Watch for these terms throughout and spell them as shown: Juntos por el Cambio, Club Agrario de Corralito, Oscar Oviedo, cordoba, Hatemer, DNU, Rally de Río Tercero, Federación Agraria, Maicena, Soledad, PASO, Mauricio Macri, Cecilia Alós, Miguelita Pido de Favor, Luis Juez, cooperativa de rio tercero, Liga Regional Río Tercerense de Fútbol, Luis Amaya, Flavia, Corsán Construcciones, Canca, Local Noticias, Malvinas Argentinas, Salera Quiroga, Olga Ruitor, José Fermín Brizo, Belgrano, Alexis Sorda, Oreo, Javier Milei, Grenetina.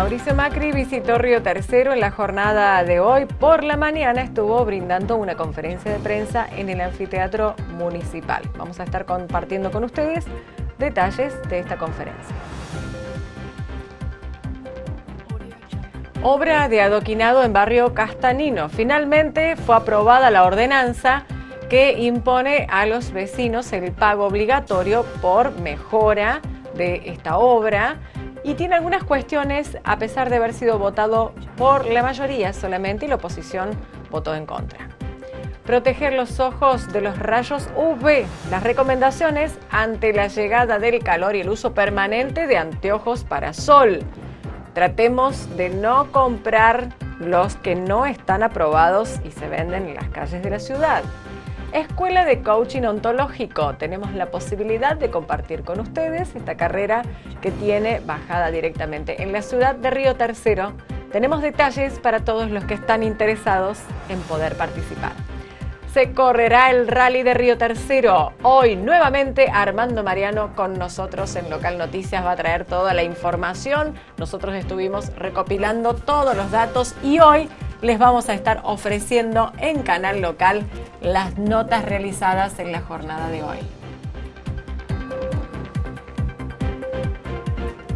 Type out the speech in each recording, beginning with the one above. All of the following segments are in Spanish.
Mauricio Macri visitó Río Tercero en la jornada de hoy. Por la mañana estuvo brindando una conferencia de prensa en el anfiteatro municipal. Vamos a estar compartiendo con ustedes detalles de esta conferencia. Obra de adoquinado en barrio Castagnino. Finalmente fue aprobada la ordenanza que impone a los vecinos el pago obligatorio por mejora de esta obra y tiene algunas cuestiones a pesar de haber sido votado por la mayoría solamente y la oposición votó en contra. Proteger los ojos de los rayos UV. Las recomendaciones ante la llegada del calor y el uso permanente de anteojos para sol. Tratemos de no comprar los que no están aprobados y se venden en las calles de la ciudad. Escuela de Coaching Ontológico. Tenemos la posibilidad de compartir con ustedes esta carrera que tiene bajada directamente en la ciudad de Río Tercero. Tenemos detalles para todos los que están interesados en poder participar. Se correrá el Rally de Río Tercero. Hoy nuevamente Armando Mariano con nosotros en Local Noticias va a traer toda la información. Nosotros estuvimos recopilando todos los datos y hoy les vamos a estar ofreciendo en Canal Local las notas realizadas en la jornada de hoy.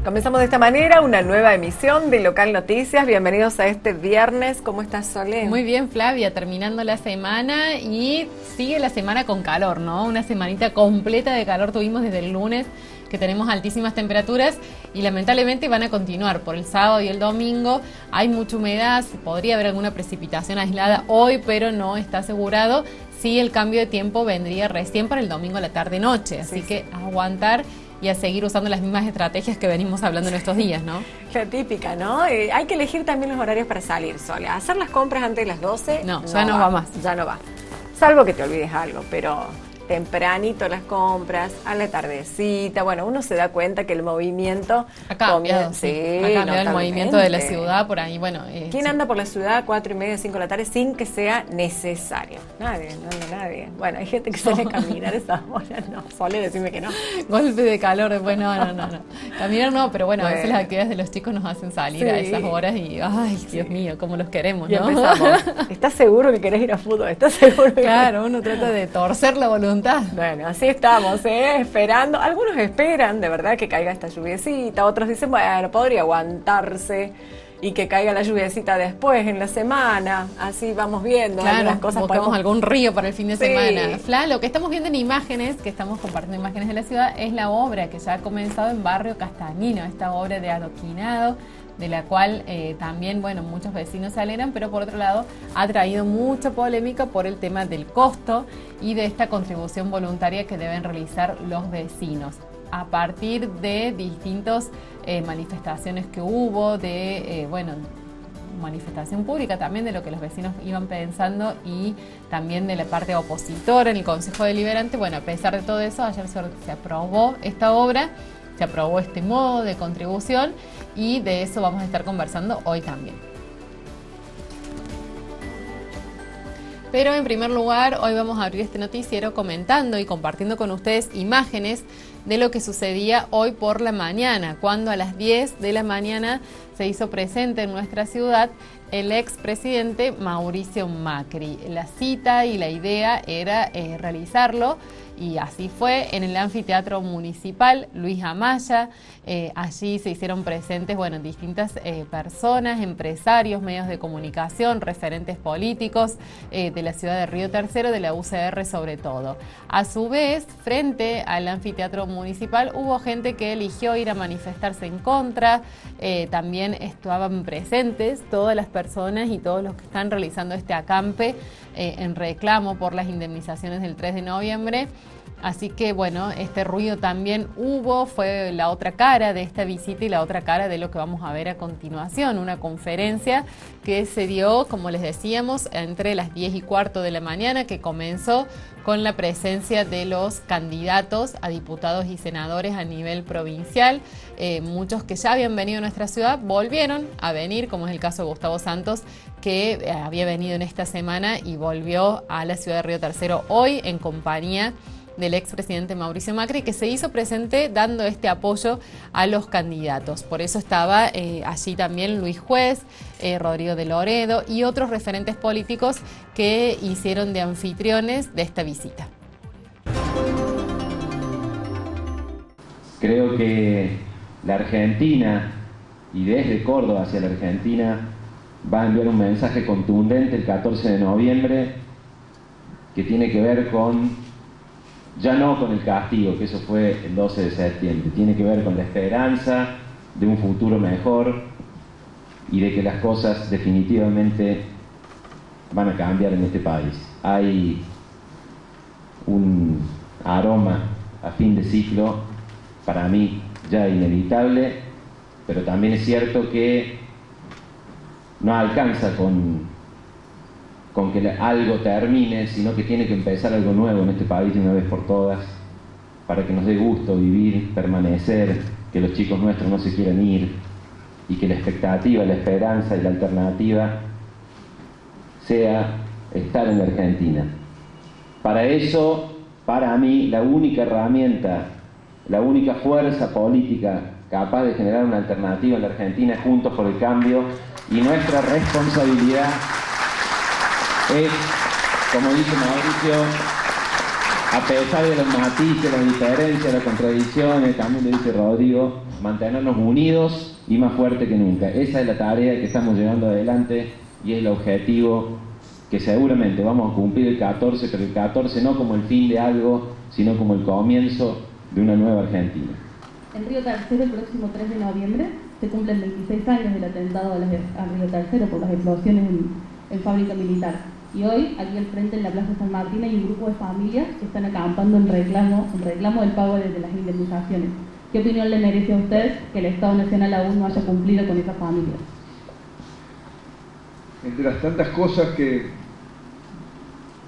Comenzamos de esta manera una nueva emisión de Local Noticias. Bienvenidos a este viernes. ¿Cómo estás, Soledad? Muy bien, Flavia. Terminando la semana y sigue la semana con calor, ¿no? Una semanita completa de calor tuvimos desde el lunes, que tenemos altísimas temperaturas y lamentablemente van a continuar por el sábado y el domingo. Hay mucha humedad, podría haber alguna precipitación aislada hoy, pero no está asegurado. Sí, el cambio de tiempo vendría recién para el domingo a la tarde-noche, así que aguantar y a seguir usando las mismas estrategias que venimos hablando en estos días, ¿no? La típica, ¿no? Hay que elegir también los horarios para salir, Sola. Hacer las compras antes de las 12 no, ya no va más. Ya no va. Salvo que te olvides algo, pero tempranito las compras, a la tardecita. Bueno, uno se da cuenta que el movimiento ha cambiado, ha cambiado el movimiento de la ciudad por ahí. Bueno, ¿quién anda por la ciudad a 4:30, 5 de la tarde sin que sea necesario? Nadie, no anda nadie. Bueno, hay gente que sale a caminar esas horas, no. Sole, decime que no. Golpe de calor, bueno, no. Caminar no, pero bueno, a veces las actividades de los chicos nos hacen salir a esas horas y, ay, Dios mío, cómo los queremos, ¿no? ¿Estás seguro que querés ir a fútbol? ¿Estás seguro? Claro, uno trata de torcer la voluntad. Bueno, así estamos, esperando. Algunos esperan, de verdad, que caiga esta lluviecita. Otros dicen, bueno, podría aguantarse y que caiga la lluviecita después, en la semana. Así vamos viendo. Claro, las cosas buscamos algún río para el fin de semana. Fla, lo que estamos viendo en imágenes, que estamos compartiendo imágenes de la ciudad, es la obra que ya ha comenzado en barrio Castagnino. Esta obra de adoquinado, de la cual también, bueno, muchos vecinos se alegran, pero por otro lado ha traído mucha polémica por el tema del costo y de esta contribución voluntaria que deben realizar los vecinos. A partir de distintas manifestaciones que hubo, de, manifestación pública también de lo que los vecinos iban pensando y también de la parte opositora en el Consejo Deliberante, bueno, a pesar de todo eso, ayer se aprobó esta obra. Se aprobó este modo de contribución y de eso vamos a estar conversando hoy también. Pero en primer lugar, hoy vamos a abrir este noticiero comentando y compartiendo con ustedes imágenes de lo que sucedía hoy por la mañana, cuando a las 10 de la mañana se hizo presente en nuestra ciudad el expresidente Mauricio Macri. La cita y la idea era realizarlo. Y así fue, en el anfiteatro municipal Luis Amaya. Allí se hicieron presentes, bueno, distintas personas, empresarios, medios de comunicación, referentes políticos de la ciudad de Río Tercero, de la UCR sobre todo. A su vez, frente al anfiteatro municipal hubo gente que eligió ir a manifestarse en contra. También estaban presentes todas las personas y todos los que están realizando este acampe en reclamo por las indemnizaciones del 3 de noviembre. Así que, bueno, este ruido también hubo, fue la otra cara de esta visita y la otra cara de lo que vamos a ver a continuación, una conferencia que se dio, como les decíamos, entre las 10:15 de la mañana, que comenzó con la presencia de los candidatos a diputados y senadores a nivel provincial. Muchos que ya habían venido a nuestra ciudad volvieron a venir, como es el caso de Gustavo Santos, que había venido en esta semana y volvió a la ciudad de Río Tercero hoy en compañía del expresidente Mauricio Macri, que se hizo presente dando este apoyo a los candidatos. Por eso estaba allí también Luis Juez, Rodrigo de Loredo y otros referentes políticos que hicieron de anfitriones de esta visita. Creo que la Argentina, y desde Córdoba hacia la Argentina, va a enviar un mensaje contundente el 14 de noviembre que tiene que ver con, ya no con el castigo, que eso fue el 12 de septiembre, tiene que ver con la esperanza de un futuro mejor y de que las cosas definitivamente van a cambiar en este país. Hay un aroma a fin de ciclo, para mí ya inevitable, pero también es cierto que no alcanza con que algo termine, sino que tiene que empezar algo nuevo en este país de una vez por todas, para que nos dé gusto vivir, permanecer, que los chicos nuestros no se quieran ir y que la expectativa, la esperanza y la alternativa sea estar en la Argentina. Para eso, para mí, la única herramienta, la única fuerza política capaz de generar una alternativa en la Argentina es Juntos por el Cambio, y nuestra responsabilidad es, como dice Mauricio, a pesar de los matices, las diferencias, las contradicciones, también lo dice Rodrigo, mantenernos unidos y más fuertes que nunca. Esa es la tarea que estamos llevando adelante y es el objetivo que seguramente vamos a cumplir el 14, pero el 14 no como el fin de algo, sino como el comienzo de una nueva Argentina. En Río Tercero, el próximo 3 de noviembre, se cumplen 26 años del atentado a Río Tercero por las explosiones en fábrica militar. Y hoy, aquí al frente, en la Plaza San Martín, hay un grupo de familias que están acampando en reclamo del pago de las indemnizaciones. ¿Qué opinión le merece a usted que el Estado Nacional aún no haya cumplido con esas familias? Entre las tantas cosas que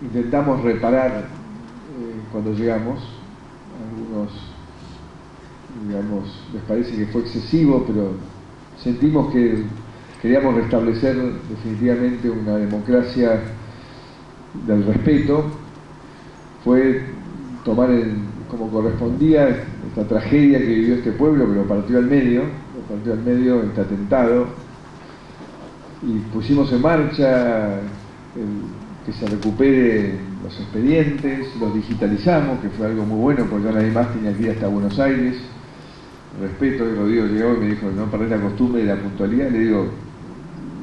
intentamos reparar cuando llegamos, algunos, digamos, les parece que fue excesivo, pero sentimos que queríamos restablecer definitivamente una democracia del respeto. Fue tomar como correspondía esta tragedia que vivió este pueblo, que lo partió al medio este atentado, y pusimos en marcha que se recupere los expedientes, los digitalizamos, que fue algo muy bueno, porque ya nadie más tenía que ir hasta Buenos Aires. Respeto, y Rodrigo llegó y me dijo, no perdés la costumbre de la puntualidad. Le digo,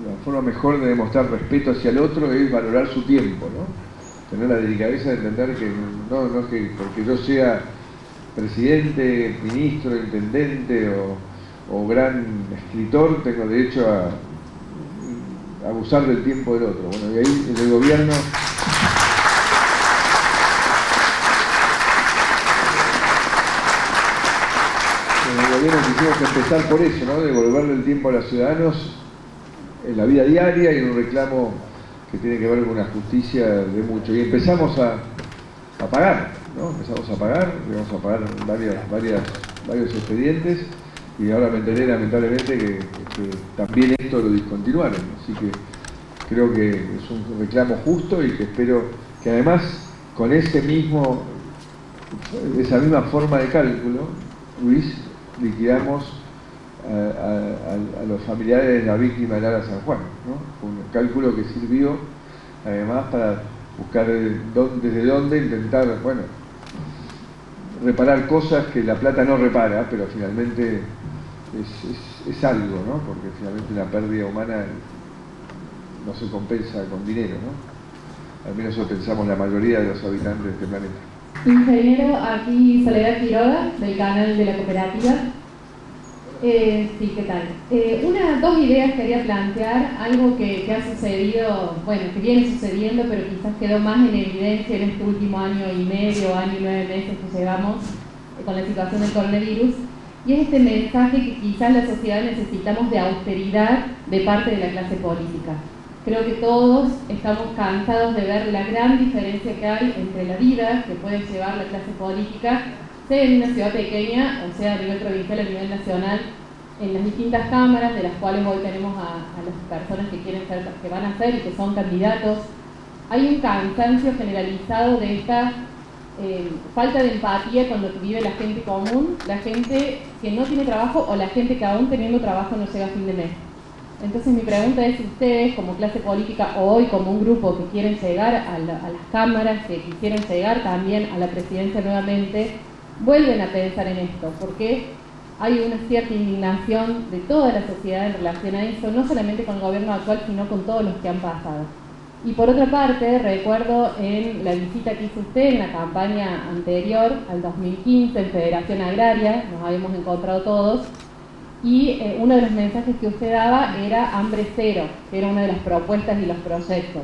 la forma mejor de demostrar respeto hacia el otro es valorar su tiempo, ¿no? Tener la delicadeza de entender que no es que porque yo sea presidente, ministro, intendente o gran escritor, tengo derecho a abusar del tiempo del otro. Bueno, y ahí en el gobierno quisimos empezar por eso, ¿no? Devolverle el tiempo a los ciudadanos en la vida diaria y en un reclamo que tiene que ver con una justicia de mucho. Y empezamos a pagar, ¿no? Empezamos a pagar, íbamos a pagar varios expedientes, y ahora me enteré lamentablemente que también esto lo discontinuaron. Así que creo que es un reclamo justo y que espero que además con esa misma forma de cálculo, Luis, liquidamos a los familiares de la víctima del ARA San Juan, ¿no? Un cálculo que sirvió además para buscar desde dónde intentar, bueno, reparar cosas que la plata no repara, pero finalmente es algo, ¿no? Porque finalmente la pérdida humana no se compensa con dinero, ¿no? Al menos eso pensamos la mayoría de los habitantes de este planeta. Ingeniero, aquí Salera Quiroga, del canal de la cooperativa. Sí, ¿qué tal? Dos ideas quería plantear, algo que ha sucedido, bueno, que viene sucediendo, pero quizás quedó más en evidencia en este último año y medio, año y 9 meses que llevamos con la situación del coronavirus, y es este mensaje que quizás la sociedad necesitamos de austeridad de parte de la clase política. Creo que todos estamos cansados de ver la gran diferencia que hay entre la vida que puede llevar la clase política, sea en una ciudad pequeña o sea a nivel provincial, a nivel nacional, en las distintas cámaras, de las cuales hoy tenemos a las personas que quieren ser, que van a ser y que son candidatos. Hay un cansancio generalizado de esta falta de empatía con lo que vive la gente común, la gente que no tiene trabajo o la gente que aún teniendo trabajo no llega a fin de mes. Entonces mi pregunta es si ustedes como clase política o hoy como un grupo que quieren llegar a las cámaras, que quisieran llegar también a la presidencia nuevamente, vuelven a pensar en esto, porque hay una cierta indignación de toda la sociedad en relación a eso, no solamente con el gobierno actual, sino con todos los que han pasado. Y por otra parte, recuerdo en la visita que hizo usted en la campaña anterior, al 2015, en Federación Agraria, nos habíamos encontrado todos, y uno de los mensajes que usted daba era hambre cero, que era una de las propuestas y los proyectos.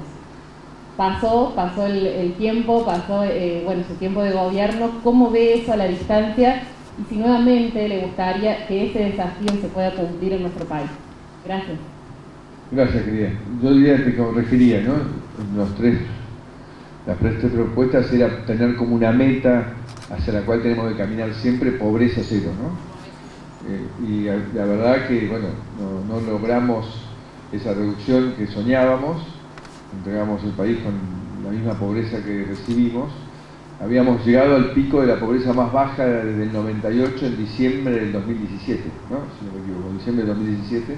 Pasó el tiempo, pasó su tiempo de gobierno, ¿cómo ve eso a la distancia? Y si nuevamente le gustaría que ese desafío se pueda cumplir en nuestro país. Gracias. Gracias, querida. Yo diría que como refería, ¿no? Las tres propuestas era tener como una meta hacia la cual tenemos que caminar siempre, pobreza cero, ¿no? Y la verdad que, bueno, no logramos esa reducción que soñábamos, entregamos el país con la misma pobreza que recibimos. Habíamos llegado al pico de la pobreza más baja desde el 98 en diciembre del 2017, ¿no? Si no me equivoco, diciembre del 2017.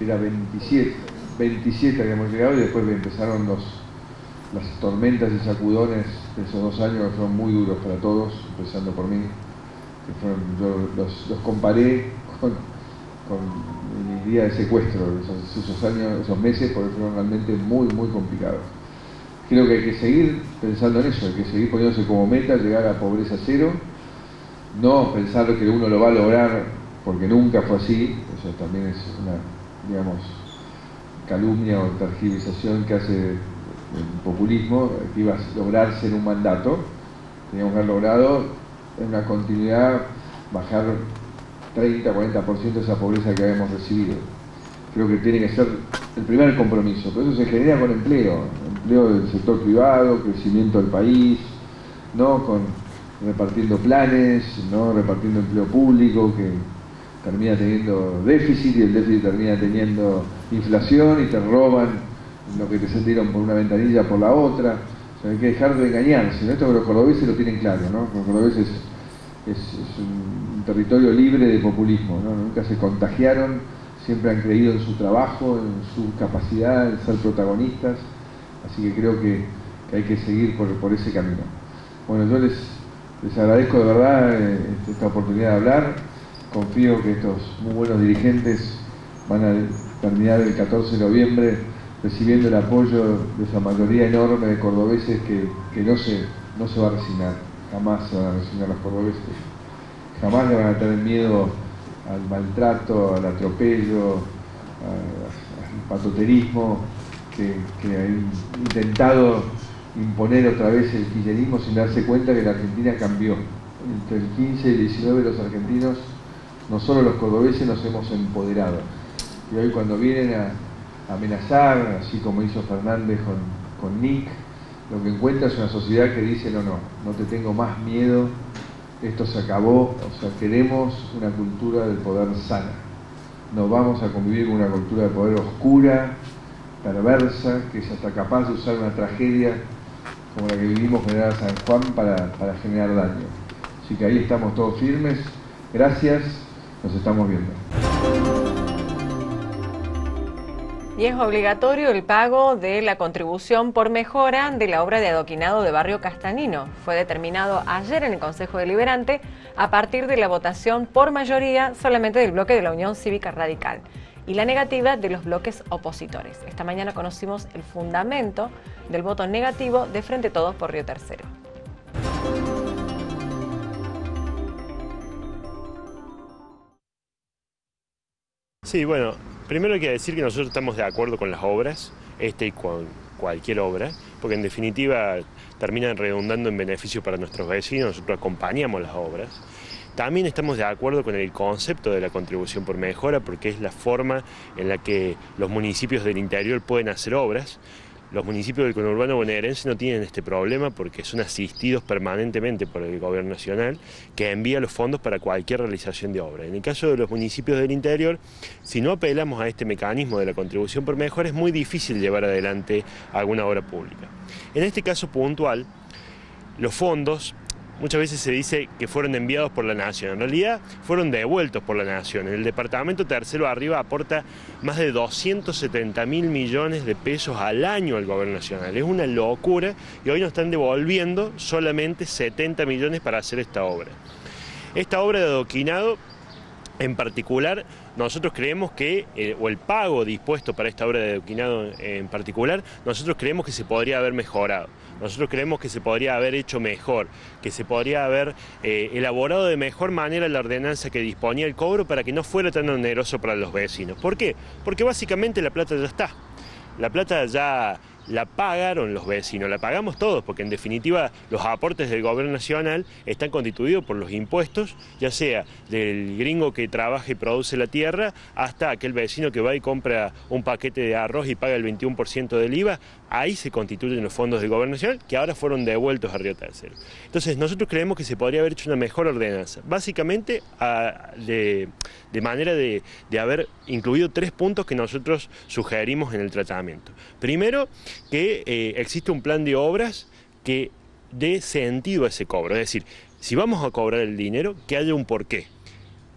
Era 27 habíamos llegado y después empezaron las tormentas y sacudones de esos 2 años que fueron muy duros para todos, empezando por mí, que fueron, yo los comparé con mi día de secuestro, esos años, esos meses, porque fueron realmente muy, muy complicados. Creo que hay que seguir pensando en eso, hay que seguir poniéndose como meta llegar a pobreza cero, no pensar que uno lo va a lograr porque nunca fue así, eso también es una, digamos, calumnia o tergiversación que hace el populismo, que iba a lograrse en un mandato. Teníamos que haber logrado en una continuidad bajar 30-40% de esa pobreza que habíamos recibido. Creo que tiene que ser el primer compromiso, pero eso se genera con empleo del sector privado, crecimiento del país, no con repartiendo planes, no repartiendo empleo público que termina teniendo déficit y el déficit termina teniendo inflación y te roban lo que te sentieron por una ventanilla por la otra. O sea, hay que dejar de engañarse, ¿no? Esto que los cordobeses lo tienen claro, ¿no? Los cordobeses es un territorio libre de populismo, ¿no? Nunca se contagiaron, siempre han creído en su trabajo, en su capacidad, en ser protagonistas, así que creo que hay que seguir por ese camino. Bueno, yo les agradezco de verdad esta oportunidad de hablar. Confío que estos muy buenos dirigentes van a terminar el 14 de noviembre recibiendo el apoyo de esa mayoría enorme de cordobeses que no se va a resignar, jamás se van a resignar los cordobeses, jamás le van a tener miedo al maltrato, al atropello, al patoterismo que han intentado imponer otra vez el kirchnerismo sin darse cuenta que la Argentina cambió. Entre el 15 y el 19 los argentinos, no solo los cordobeses, nos hemos empoderado. Y hoy cuando vienen a amenazar, así como hizo Fernández con Nick, lo que encuentra es una sociedad que dice, no te tengo más miedo, esto se acabó, o sea, queremos una cultura del poder sana. No vamos a convivir con una cultura del poder oscura, perversa, que es hasta capaz de usar una tragedia como la que vivimos en ARA San Juan para generar daño. Así que ahí estamos todos firmes. Gracias. Nos estamos viendo. Y es obligatorio el pago de la contribución por mejora de la obra de adoquinado de Barrio Castagnino. Fue determinado ayer en el Consejo Deliberante a partir de la votación por mayoría solamente del bloque de la Unión Cívica Radical y la negativa de los bloques opositores. Esta mañana conocimos el fundamento del voto negativo de Frente Todos por Río Tercero. Sí, bueno, primero hay que decir que nosotros estamos de acuerdo con las obras, y con cualquier obra, porque en definitiva terminan redundando en beneficio para nuestros vecinos, nosotros acompañamos las obras. También estamos de acuerdo con el concepto de la contribución por mejora, porque es la forma en la que los municipios del interior pueden hacer obras. Los municipios del conurbano bonaerense no tienen este problema porque son asistidos permanentemente por el Gobierno Nacional, que envía los fondos para cualquier realización de obra. En el caso de los municipios del interior, si no apelamos a este mecanismo de la contribución por mejora, es muy difícil llevar adelante alguna obra pública. En este caso puntual, los fondos muchas veces se dice que fueron enviados por la Nación. En realidad fueron devueltos por la Nación. El departamento tercero arriba aporta más de 270.000 millones de pesos al año al gobierno nacional. Es una locura y hoy nos están devolviendo solamente 70 millones para hacer esta obra. Esta obra de adoquinado, en particular, nosotros creemos que, o el pago dispuesto para esta obra de adoquinado en particular, nosotros creemos que se podría haber mejorado, nosotros creemos que se podría haber hecho mejor, que se podría haber elaborado de mejor manera la ordenanza que disponía el cobro para que no fuera tan oneroso para los vecinos. ¿Por qué? Porque básicamente la plata ya está, la plata ya la pagaron los vecinos, la pagamos todos, porque en definitiva los aportes del gobierno nacional están constituidos por los impuestos, ya sea del gringo que trabaja y produce la tierra, hasta aquel vecino que va y compra un paquete de arroz y paga el 21% del IVA, ahí se constituyen los fondos del gobierno nacional, que ahora fueron devueltos a Río Tercero. Entonces nosotros creemos que se podría haber hecho una mejor ordenanza, básicamente de manera de haber incluido tres puntos que nosotros sugerimos en el tratamiento. Primero, que existe un plan de obras que dé sentido a ese cobro. Es decir, si vamos a cobrar el dinero, que haya un porqué.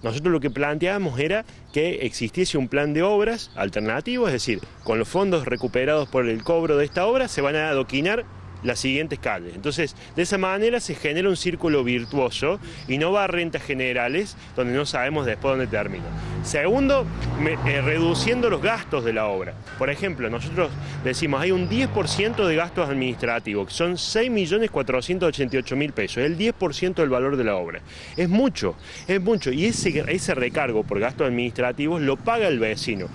Nosotros lo que planteábamos era que existiese un plan de obras alternativo, es decir, con los fondos recuperados por el cobro de esta obra se van a adoquinar las siguientes calles. Entonces, de esa manera se genera un círculo virtuoso y no va a rentas generales donde no sabemos después dónde termina. Segundo, reduciendo los gastos de la obra. Por ejemplo, nosotros decimos hay un 10% de gastos administrativos, que son 6.488.000 pesos, el 10% del valor de la obra. Es mucho, y ese recargo por gastos administrativos lo paga el vecino.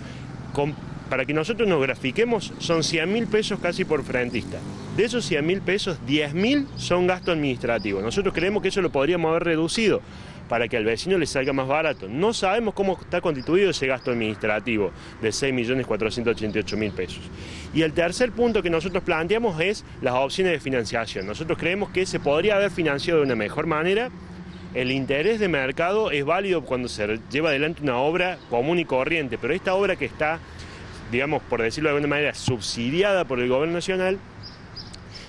Para que nosotros nos grafiquemos, son 100.000 pesos casi por frentista. De esos 100.000 pesos, 10.000 son gasto administrativo. Nosotros creemos que eso lo podríamos haber reducido para que al vecino le salga más barato. No sabemos cómo está constituido ese gasto administrativo de 6.488.000 pesos. Y el tercer punto que nosotros planteamos es las opciones de financiación. Nosotros creemos que se podría haber financiado de una mejor manera. El interés de mercado es válido cuando se lleva adelante una obra común y corriente, pero esta obra que está, digamos, por decirlo de alguna manera, subsidiada por el gobierno nacional,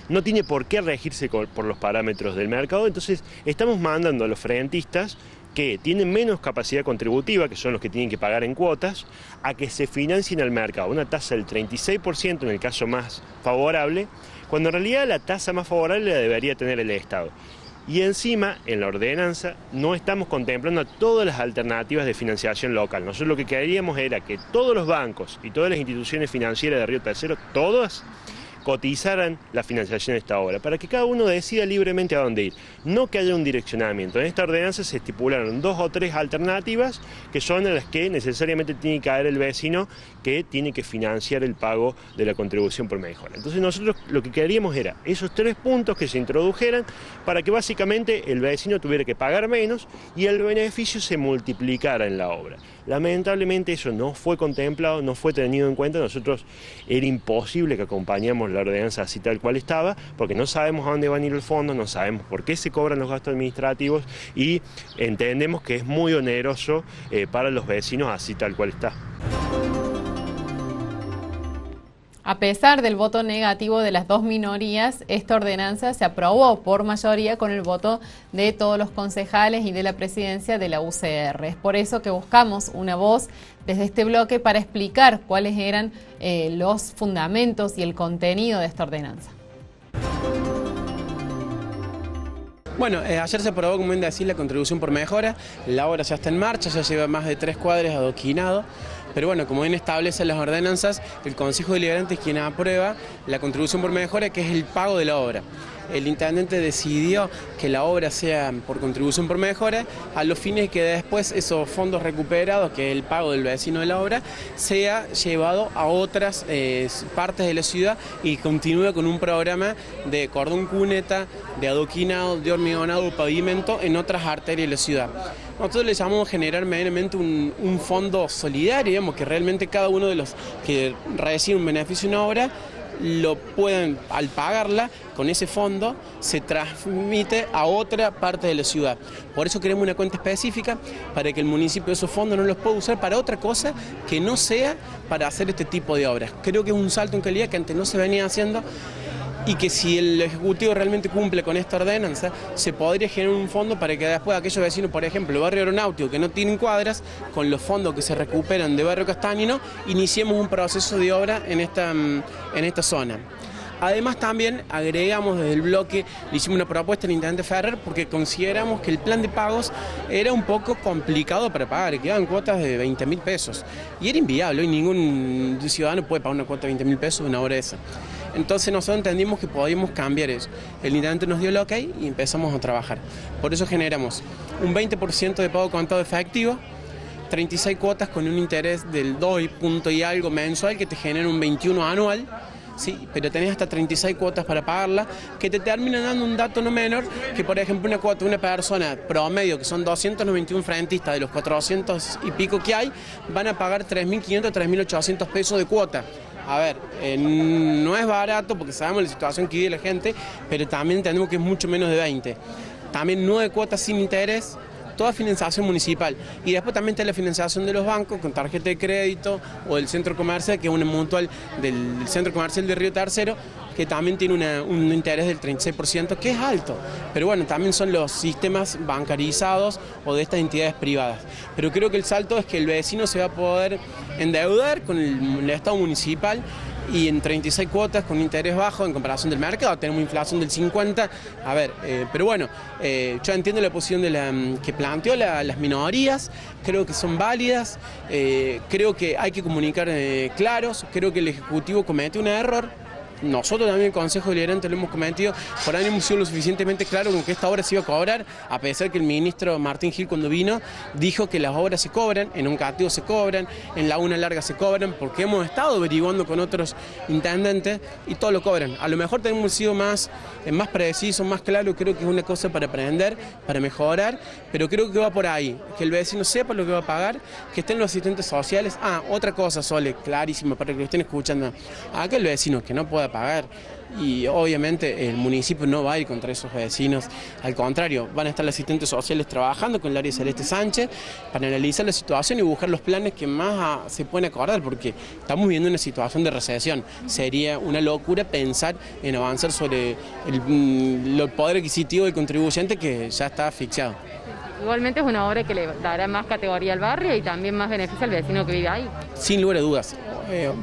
no tiene por qué regirse por los parámetros del mercado. Entonces estamos mandando a los frentistas que tienen menos capacidad contributiva, que son los que tienen que pagar en cuotas, a que se financien al mercado, una tasa del 36% en el caso más favorable, cuando en realidad la tasa más favorable la debería tener el Estado. Y encima, en la ordenanza, no estamos contemplando todas las alternativas de financiación local. Nosotros lo que queríamos era que todos los bancos y todas las instituciones financieras de Río Tercero, todas, cotizaran la financiación de esta obra, para que cada uno decida libremente a dónde ir, no que haya un direccionamiento. En esta ordenanza se estipularon 2 o 3 alternativas, que son a las que necesariamente tiene que caer el vecino, que tiene que financiar el pago de la contribución por mejora. Entonces nosotros lo que queríamos era esos 3 puntos que se introdujeran para que básicamente el vecino tuviera que pagar menos y el beneficio se multiplicara en la obra. Lamentablemente eso no fue contemplado, no fue tenido en cuenta. Nosotros era imposible que acompañáramos la ordenanza así tal cual estaba, porque no sabemos a dónde van a ir los fondos, no sabemos por qué se cobran los gastos administrativos y entendemos que es muy oneroso para los vecinos así tal cual está. A pesar del voto negativo de las dos minorías, esta ordenanza se aprobó por mayoría con el voto de todos los concejales y de la presidencia de la UCR. Es por eso que buscamos una voz desde este bloque para explicar cuáles eran los fundamentos y el contenido de esta ordenanza. Bueno, ayer se aprobó, como bien decía, la contribución por mejora. La obra ya está en marcha, ya lleva más de 3 cuadras adoquinado. Pero bueno, como bien establecen las ordenanzas, el Consejo Deliberante es quien aprueba la contribución por mejora, que es el pago de la obra. El intendente decidió que la obra sea por contribución por mejora, a los fines que después esos fondos recuperados, que es el pago del vecino de la obra, sea llevado a otras partes de la ciudad y continúe con un programa de cordón cuneta, de adoquinado, de hormigonado, pavimento en otras arterias de la ciudad. Nosotros le llamamos generar medianamente un fondo solidario, digamos, que realmente cada uno de los que recibe un beneficio de una obra lo pueden, al pagarla, con ese fondo se transmite a otra parte de la ciudad. Por eso queremos una cuenta específica para que el municipio esos fondos no los pueda usar para otra cosa que no sea para hacer este tipo de obras. Creo que es un salto en calidad que antes no se venía haciendo. y que si el Ejecutivo realmente cumple con esta ordenanza, se podría generar un fondo para que después aquellos vecinos, por ejemplo, Barrio Aeronáutico, que no tienen cuadras, con los fondos que se recuperan de Barrio Castagnino, iniciemos un proceso de obra en esta zona. Además también agregamos desde el bloque, le hicimos una propuesta al Intendente Ferrer porque consideramos que el plan de pagos era un poco complicado para pagar, quedaban cuotas de 20.000 pesos y era inviable, hoy ningún ciudadano puede pagar una cuota de 20.000 pesos de una obra esa. Entonces nosotros entendimos que podíamos cambiar eso. El intendente nos dio el ok y empezamos a trabajar. Por eso generamos un 20% de pago contado efectivo, 36 cuotas con un interés del 2 y algo mensual que te genera un 21 anual, ¿sí? Pero tenés hasta 36 cuotas para pagarla, que te terminan dando un dato no menor, que por ejemplo una cuota de una persona promedio, que son 291 frentistas de los 400 y pico que hay, van a pagar 3.500 o 3.800 pesos de cuota. A ver, no es barato porque sabemos la situación que vive la gente, pero también entendemos que es mucho menos de 20. También 9 cuotas sin interés, toda financiación municipal. Y después también está la financiación de los bancos con tarjeta de crédito o del centro comercial, que es una mutual del centro comercial de Río Tercero, que también tiene un interés del 36%, que es alto. Pero bueno, también son los sistemas bancarizados o de estas entidades privadas. Pero creo que el salto es que el vecino se va a poder endeudar con el Estado municipal y en 36 cuotas con interés bajo en comparación del mercado, tenemos una inflación del 50%. A ver, pero bueno, yo entiendo la posición que planteó las minorías, creo que son válidas, creo que hay que comunicar claros, creo que el Ejecutivo comete un error. Nosotros también, el Consejo Deliberante, lo hemos cometido, por ahí hemos sido lo suficientemente claro con que esta obra se iba a cobrar, a pesar que el ministro Martín Gil, cuando vino, dijo que las obras se cobran, en un cateo se cobran, en la una larga se cobran, porque hemos estado averiguando con otros intendentes y todo lo cobran. A lo mejor tenemos sido más precisos, más claros, creo que es una cosa para aprender, para mejorar, pero creo que va por ahí, que el vecino sepa lo que va a pagar, que estén los asistentes sociales. Ah, otra cosa, Sole, clarísima, para que lo estén escuchando, aquel vecino que no pueda pagar, y obviamente el municipio no va a ir contra esos vecinos, al contrario, van a estar los asistentes sociales trabajando con el área Celeste Sánchez para analizar la situación y buscar los planes que más se pueden acordar, porque estamos viviendo una situación de recesión, sería una locura pensar en avanzar sobre el poder adquisitivo del contribuyente que ya está asfixiado. Igualmente es una obra que le dará más categoría al barrio y también más beneficio al vecino que vive ahí. Sin lugar a dudas.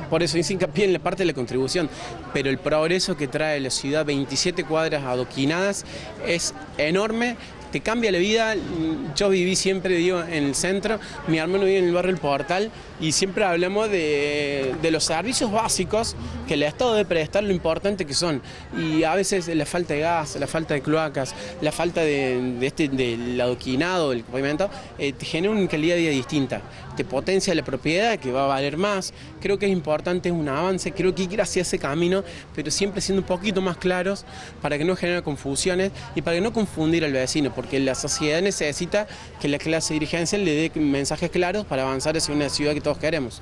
Por eso hice hincapié en la parte de la contribución, pero el progreso que trae la ciudad, 27 cuadras adoquinadas, es enorme, te cambia la vida. Yo viví siempre, digo, en el centro, mi hermano vive en el barrio El Portal y siempre hablamos de los servicios básicos que el Estado debe prestar, lo importante que son, y a veces la falta de gas, la falta de cloacas, la falta del adoquinado, del pavimento, te genera una calidad de vida distinta, te potencia la propiedad que va a valer más. Creo que es importante, es un avance, creo que ir hacia ese camino, pero siempre siendo un poquito más claros para que no genere confusiones y para que no confundir al vecino, porque la sociedad necesita que la clase dirigencia le dé mensajes claros para avanzar hacia una ciudad que todos queremos.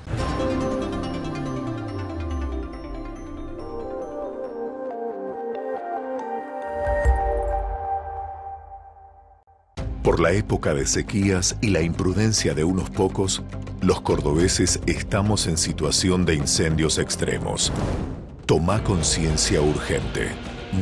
Por la época de sequías y la imprudencia de unos pocos, los cordobeses estamos en situación de incendios extremos. Tomá conciencia urgente.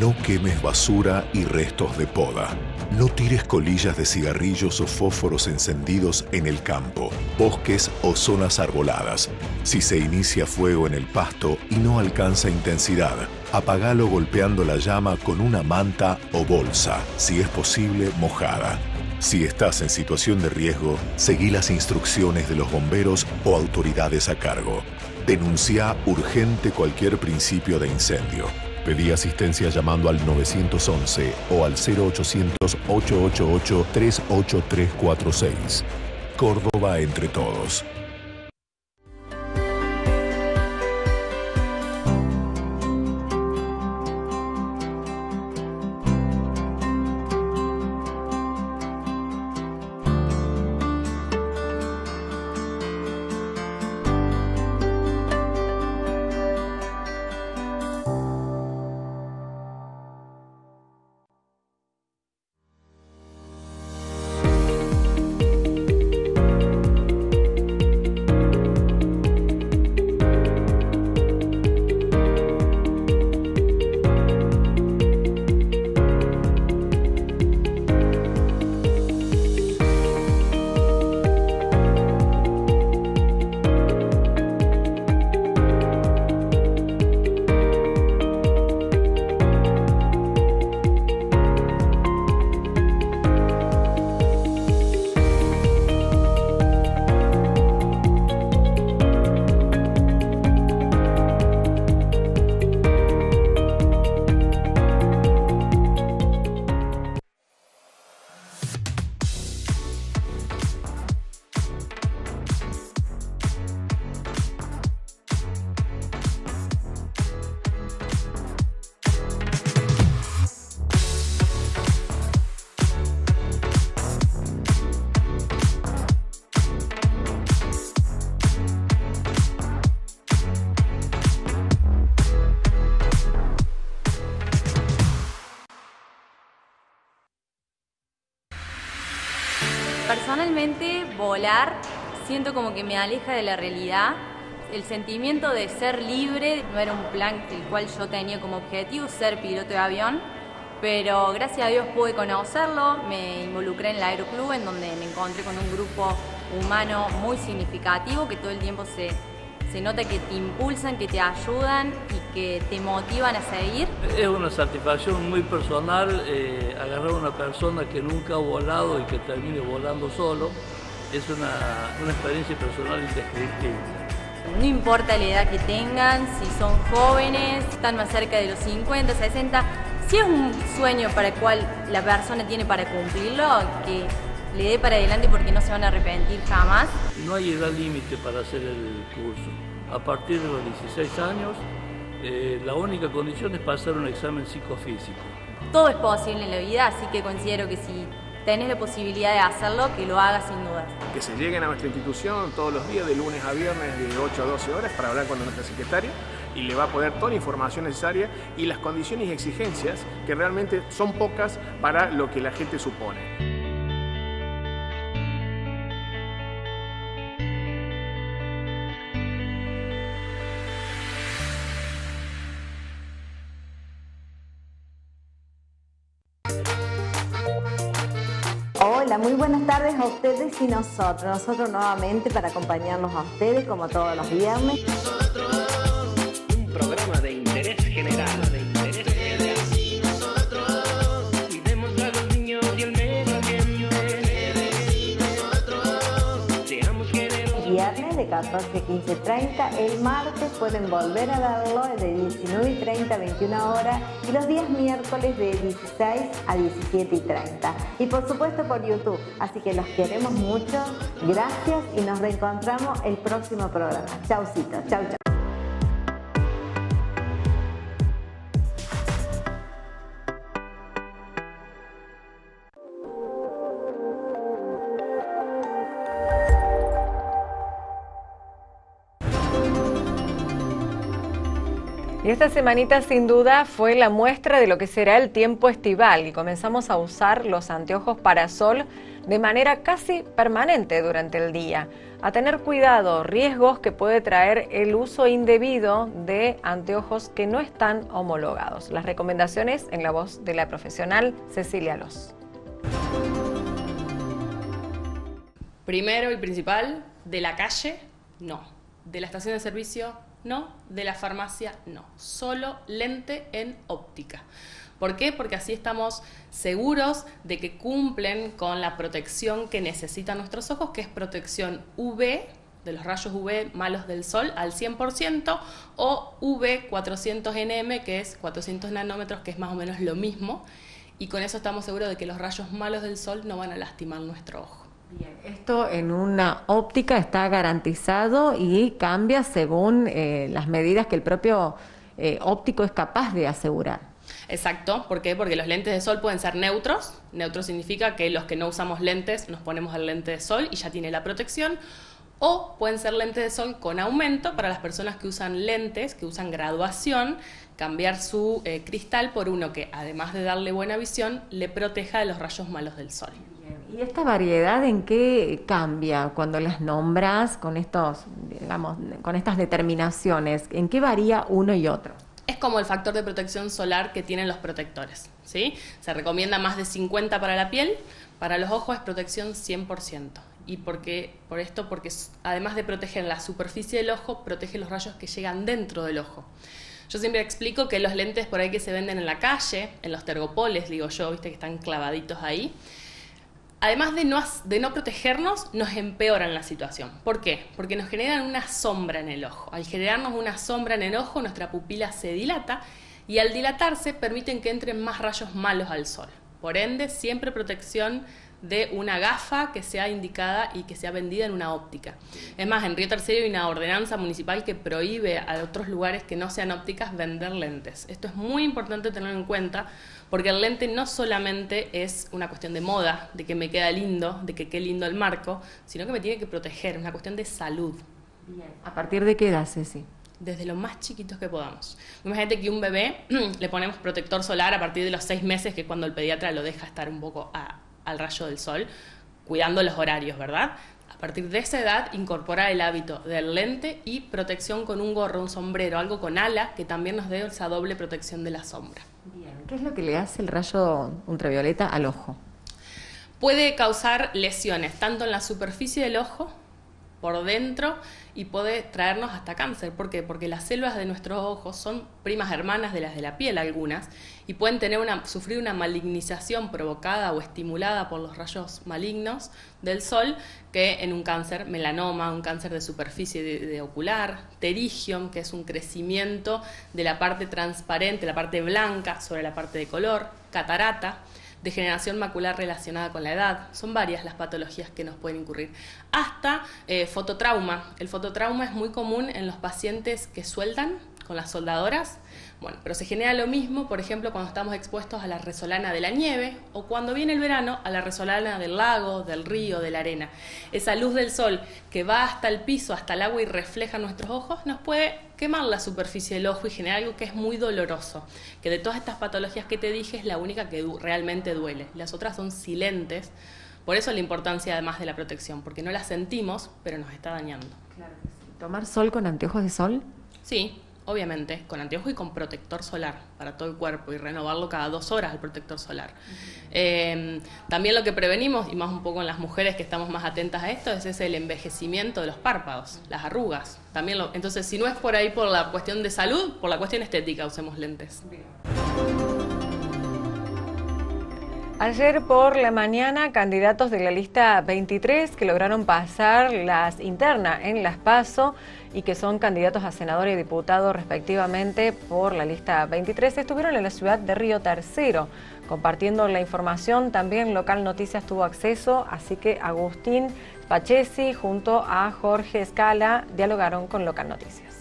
No quemes basura y restos de poda. No tires colillas de cigarrillos o fósforos encendidos en el campo, bosques o zonas arboladas. Si se inicia fuego en el pasto y no alcanza intensidad, apagalo golpeando la llama con una manta o bolsa, si es posible mojada. Si estás en situación de riesgo, seguí las instrucciones de los bomberos o autoridades a cargo. Denuncia urgente cualquier principio de incendio. Pedí asistencia llamando al 911 o al 0800-888-38346. Córdoba entre todos. realmente volar siento como que me aleja de la realidad. El sentimiento de ser libre no era un plan el cual yo tenía como objetivo ser piloto de avión, pero gracias a Dios pude conocerlo, me involucré en el Aeroclub, en donde me encontré con un grupo humano muy significativo que todo el tiempo se nota que te impulsan, que te ayudan y que te motivan a seguir. Es una satisfacción muy personal agarrar a una persona que nunca ha volado y que termine volando solo. Es una experiencia personal indescriptible. No importa la edad que tengan, si son jóvenes, están más cerca de los 50, 60, si es un sueño para el cual la persona tiene para cumplirlo, que le dé para adelante porque no se van a arrepentir jamás. No hay edad límite para hacer el curso. A partir de los 16 años, la única condición es pasar un examen psicofísico. Todo es posible en la vida, así que considero que si tenés la posibilidad de hacerlo, que lo hagas sin duda. Que se lleguen a nuestra institución todos los días, de lunes a viernes, de 8 a 12 horas, para hablar con nuestra secretaria, y le va a poder toda la información necesaria y las condiciones y exigencias, que realmente son pocas para lo que la gente supone. Hola, muy buenas tardes a ustedes y nosotros nuevamente para acompañarnos a ustedes como todos los viernes. Un programa de interés general, y nosotros cuidemos a los niños y el medio ambiente. Seamos generosos. Viernes de 14 a 15:30, el martes pueden volver a verlo de 19:30 a 21 horas y los días miércoles de 16 a 17:30. Y por supuesto por YouTube, así que los queremos mucho, gracias y nos reencontramos el próximo programa. Chaucito, chau, chau. Y esta semanita sin duda fue la muestra de lo que será el tiempo estival y comenzamos a usar los anteojos para sol de manera casi permanente durante el día. A tener cuidado, riesgos que puede traer el uso indebido de anteojos que no están homologados. Las recomendaciones en la voz de la profesional Cecilia Alós. Primero y principal, de la calle, no. De la estación de servicio, no, de la farmacia, no. Solo lente en óptica. ¿Por qué? Porque así estamos seguros de que cumplen con la protección que necesitan nuestros ojos, que es protección UV, de los rayos UV malos del sol, al 100%, o UV 400 nm, que es 400 nanómetros, que es más o menos lo mismo. Y con eso estamos seguros de que los rayos malos del sol no van a lastimar nuestro ojo. Bien, esto en una óptica está garantizado y cambia según las medidas que el propio óptico es capaz de asegurar. Exacto, ¿por qué? Porque los lentes de sol pueden ser neutros. Neutro significa que los que no usamos lentes nos ponemos al lente de sol y ya tiene la protección. O pueden ser lentes de sol con aumento para las personas que usan lentes, que usan graduación, cambiar su cristal por uno que además de darle buena visión, le proteja de los rayos malos del sol. ¿Y esta variedad en qué cambia cuando las nombras con estos, digamos, con estas determinaciones? ¿En qué varía uno y otro? Es como el factor de protección solar que tienen los protectores, ¿sí? Se recomienda más de 50 para la piel, para los ojos es protección 100%. ¿Y por qué? Por esto, porque además de proteger la superficie del ojo, protege los rayos que llegan dentro del ojo. Yo siempre explico que los lentes por ahí que se venden en la calle, en los tergopoles, digo yo, viste que están clavaditos ahí, además de no protegernos, nos empeoran la situación. ¿Por qué? Porque nos generan una sombra en el ojo. Al generarnos una sombra en el ojo, nuestra pupila se dilata y al dilatarse permiten que entren más rayos malos al sol. Por ende, siempre protección de una gafa que sea indicada y que sea vendida en una óptica. Es más, en Río Tercero hay una ordenanza municipal que prohíbe a otros lugares que no sean ópticas vender lentes. Esto es muy importante tenerlo en cuenta porque el lente no solamente es una cuestión de moda, de que me queda lindo, de que qué lindo el marco, sino que me tiene que proteger, es una cuestión de salud. Bien. ¿A partir de qué edad, Ceci? Desde lo más chiquitos que podamos. Imagínate que un bebé le ponemos protector solar a partir de los 6 meses, que es cuando el pediatra lo deja estar un poco al rayo del sol. cuidando los horarios, ¿verdad? A partir de esa edad, incorporar el hábito del lente y protección con un gorro, un sombrero, algo con ala, que también nos dé esa doble protección de la sombra. Bien. ¿Qué es lo que le hace el rayo ultravioleta al ojo? Puede causar lesiones, tanto en la superficie del ojo, por dentro, y puede traernos hasta cáncer. ¿Por qué? Porque las células de nuestros ojos son primas hermanas de las de la piel, algunas, y pueden tener sufrir una malignización provocada o estimulada por los rayos malignos del sol, que en un cáncer melanoma, un cáncer de superficie de ocular, pterigium, que es un crecimiento de la parte transparente, la parte blanca sobre la parte de color, catarata, degeneración macular relacionada con la edad. Son varias las patologías que nos pueden incurrir. Hasta fototrauma. El fototrauma es muy común en los pacientes que sueldan con las soldadoras. Bueno, pero se genera lo mismo, por ejemplo, cuando estamos expuestos a la resolana de la nieve o cuando viene el verano a la resolana del lago, del río, de la arena. Esa luz del sol que va hasta el piso, hasta el agua y refleja nuestros ojos, nos puede quemar la superficie del ojo y generar algo que es muy doloroso, que de todas estas patologías que te dije es la única que realmente duele. Las otras son silentes, por eso la importancia además de la protección, porque no las sentimos, pero nos está dañando. Claro que sí. ¿Tomar sol con anteojos de sol? Sí. Obviamente, con anteojos y con protector solar para todo el cuerpo y renovarlo cada 2 horas el protector solar. También lo que prevenimos, y más un poco en las mujeres que estamos más atentas a esto, es el envejecimiento de los párpados, las arrugas. También entonces, si no es por ahí por la cuestión de salud, por la cuestión estética usemos lentes. Ayer por la mañana, candidatos de la lista 23 que lograron pasar las internas en las PASO y que son candidatos a senador y diputado respectivamente por la lista 23, estuvieron en la ciudad de Río Tercero compartiendo la información. También Local Noticias tuvo acceso, así que Agustín Spaccesi junto a Jorge Scala dialogaron con Local Noticias.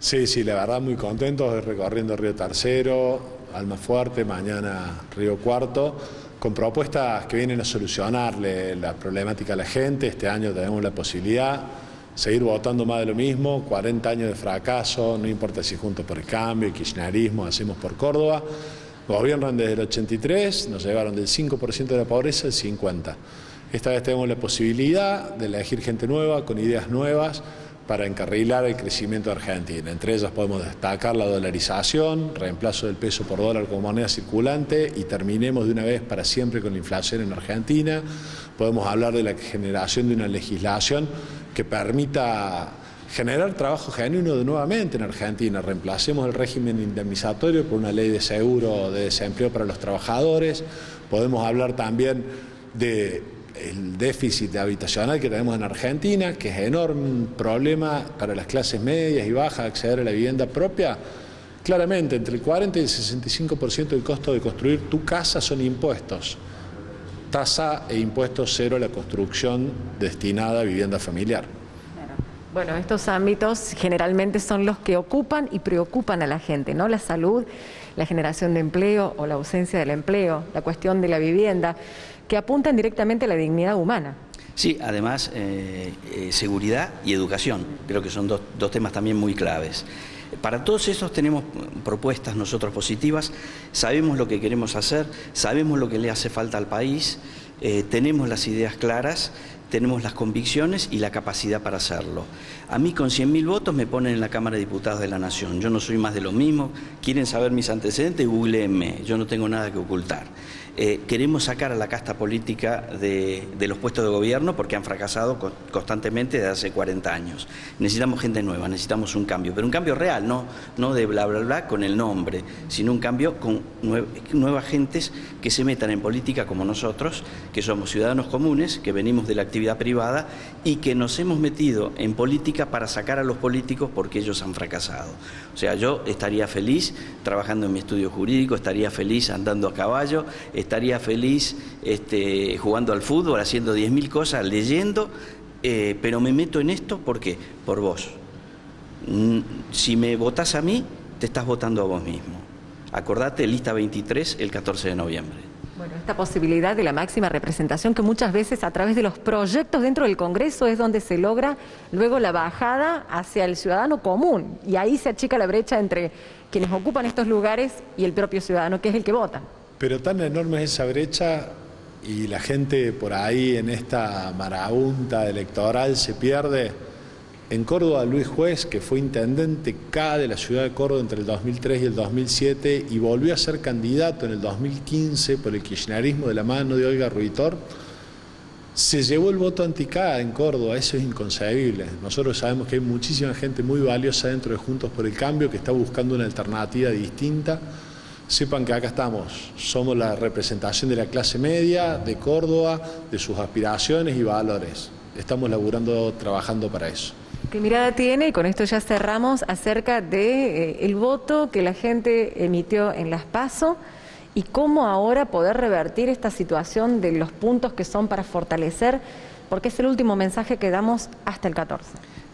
Sí, la verdad muy contentos recorriendo Río Tercero, Almafuerte, mañana Río Cuarto, con propuestas que vienen a solucionarle la problemática a la gente. Este año tenemos la posibilidad de seguir votando más de lo mismo, 40 años de fracaso, no importa si Juntos por el Cambio, el kirchnerismo, hacemos por Córdoba. Gobiernan desde el 83, nos llevaron del 5% de la pobreza al 50%. Esta vez tenemos la posibilidad de elegir gente nueva, con ideas nuevas, para encarrilar el crecimiento de Argentina. Entre ellas podemos destacar la dolarización, reemplazo del peso por dólar como moneda circulante y terminemos de una vez para siempre con la inflación en Argentina. Podemos hablar de la generación de una legislación que permita generar trabajo genuino nuevamente en Argentina. Reemplacemos el régimen indemnizatorio por una ley de seguro de desempleo para los trabajadores. Podemos hablar también de el déficit habitacional que tenemos en Argentina, que es enorme, un problema para las clases medias y bajas acceder a la vivienda propia. Claramente, entre el 40 y el 65% del costo de construir tu casa son impuestos. Tasa e impuesto cero a la construcción destinada a vivienda familiar. Bueno, estos ámbitos generalmente son los que ocupan y preocupan a la gente, ¿no? La salud, la generación de empleo o la ausencia del empleo, la cuestión de la vivienda, que apuntan directamente a la dignidad humana. Sí, además, seguridad y educación, creo que son dos temas también muy claves. Para todos esos tenemos propuestas nosotros positivas, sabemos lo que queremos hacer, sabemos lo que le hace falta al país, tenemos las ideas claras, tenemos las convicciones y la capacidad para hacerlo. A mí con 100.000 votos me ponen en la Cámara de Diputados de la Nación. Yo no soy más de lo mismo. Quieren saber mis antecedentes, googleenme. Yo no tengo nada que ocultar. Queremos sacar a la casta política de los puestos de gobierno porque han fracasado constantemente desde hace 40 años. Necesitamos gente nueva, necesitamos un cambio, pero un cambio real, no de bla, bla, bla con el nombre, sino un cambio con nuevas gentes que se metan en política como nosotros, que somos ciudadanos comunes, que venimos de la actividad privada y que nos hemos metido en política para sacar a los políticos porque ellos han fracasado. O sea, yo estaría feliz trabajando en mi estudio jurídico, estaría feliz andando a caballo, estaría feliz jugando al fútbol, haciendo 10.000 cosas, leyendo, pero me meto en esto, ¿por qué? Por vos. Si me votás a mí, te estás votando a vos mismo. Acordate, lista 23, el 14 de noviembre. Bueno, esta posibilidad de la máxima representación que muchas veces a través de los proyectos dentro del Congreso es donde se logra luego la bajada hacia el ciudadano común. Y ahí se achica la brecha entre quienes ocupan estos lugares y el propio ciudadano, que es el que vota. Pero tan enorme es esa brecha y la gente por ahí en esta marabunta electoral se pierde. En Córdoba, Luis Juez, que fue intendente K de la ciudad de Córdoba entre el 2003 y el 2007 y volvió a ser candidato en el 2015 por el kirchnerismo de la mano de Olga Ruitor, se llevó el voto anti-K en Córdoba. Eso es inconcebible. Nosotros sabemos que hay muchísima gente muy valiosa dentro de Juntos por el Cambio que está buscando una alternativa distinta. Sepan que acá estamos, somos la representación de la clase media, de Córdoba, de sus aspiraciones y valores. Estamos laburando, trabajando para eso. ¿Qué mirada tiene, y con esto ya cerramos, acerca de el voto que la gente emitió en las PASO y cómo ahora poder revertir esta situación de los puntos que son para fortalecer, porque es el último mensaje que damos hasta el 14?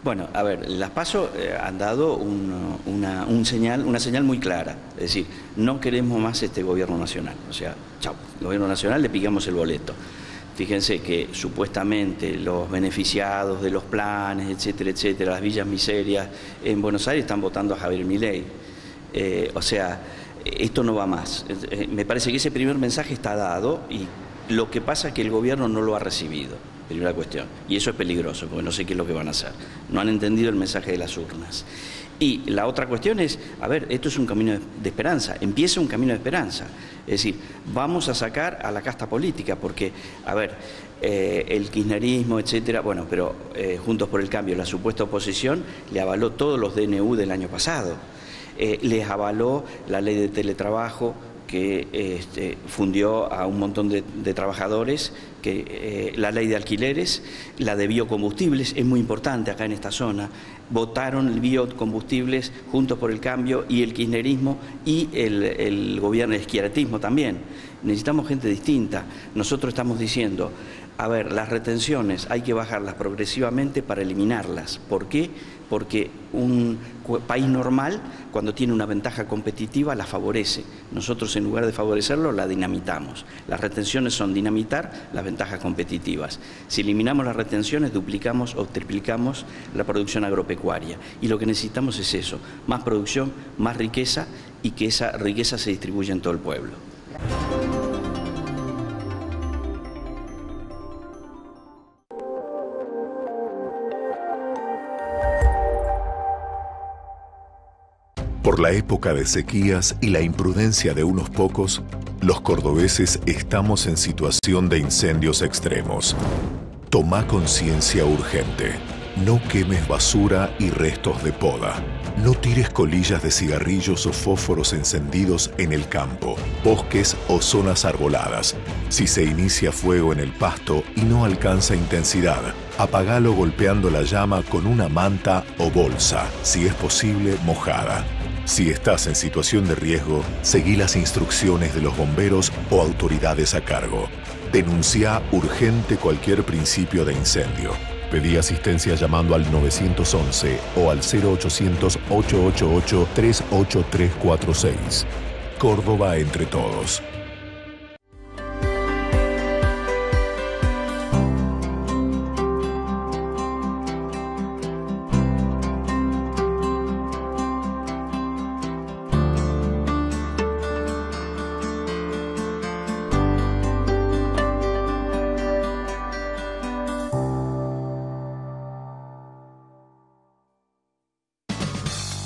Bueno, a ver, las PASO han dado una señal muy clara, es decir, no queremos más este gobierno nacional, o sea, chau, gobierno nacional le pillamos el boleto. Fíjense que supuestamente los beneficiados de los planes, etcétera, etcétera, las villas miserias en Buenos Aires están votando a Javier Milei. O sea, esto no va más. Me parece que ese primer mensaje está dado y lo que pasa es que el gobierno no lo ha recibido, primera cuestión. Y eso es peligroso, porque no sé qué es lo que van a hacer. No han entendido el mensaje de las urnas. Y la otra cuestión es, a ver, esto es un camino de esperanza, empieza un camino de esperanza. Es decir, vamos a sacar a la casta política, porque, a ver, el kirchnerismo, etcétera, bueno, pero Juntos por el Cambio, la supuesta oposición, le avaló todos los DNU del año pasado. Les avaló la ley de teletrabajo, que fundió a un montón de trabajadores, que la ley de alquileres, la de biocombustibles, es muy importante acá en esta zona. Votaron el biocombustibles Juntos por el Cambio y el kirchnerismo y el gobierno de izquierdismo también. Necesitamos gente distinta. Nosotros estamos diciendo, a ver, las retenciones hay que bajarlas progresivamente para eliminarlas. ¿Por qué? Porque un país normal, cuando tiene una ventaja competitiva, la favorece. Nosotros, en lugar de favorecerlo, la dinamitamos. Las retenciones son dinamitar las ventajas competitivas. Si eliminamos las retenciones, duplicamos o triplicamos la producción agropecuaria. Y lo que necesitamos es eso, más producción, más riqueza, y que esa riqueza se distribuya en todo el pueblo. Por la época de sequías y la imprudencia de unos pocos, los cordobeses estamos en situación de incendios extremos. Tomá conciencia urgente. No quemes basura y restos de poda. No tires colillas de cigarrillos o fósforos encendidos en el campo, bosques o zonas arboladas. Si se inicia fuego en el pasto y no alcanza intensidad, apagalo golpeando la llama con una manta o bolsa, si es posible mojada. Si estás en situación de riesgo, seguí las instrucciones de los bomberos o autoridades a cargo. Denunciá urgente cualquier principio de incendio. Pedí asistencia llamando al 911 o al 0800-888-38346. Córdoba entre todos.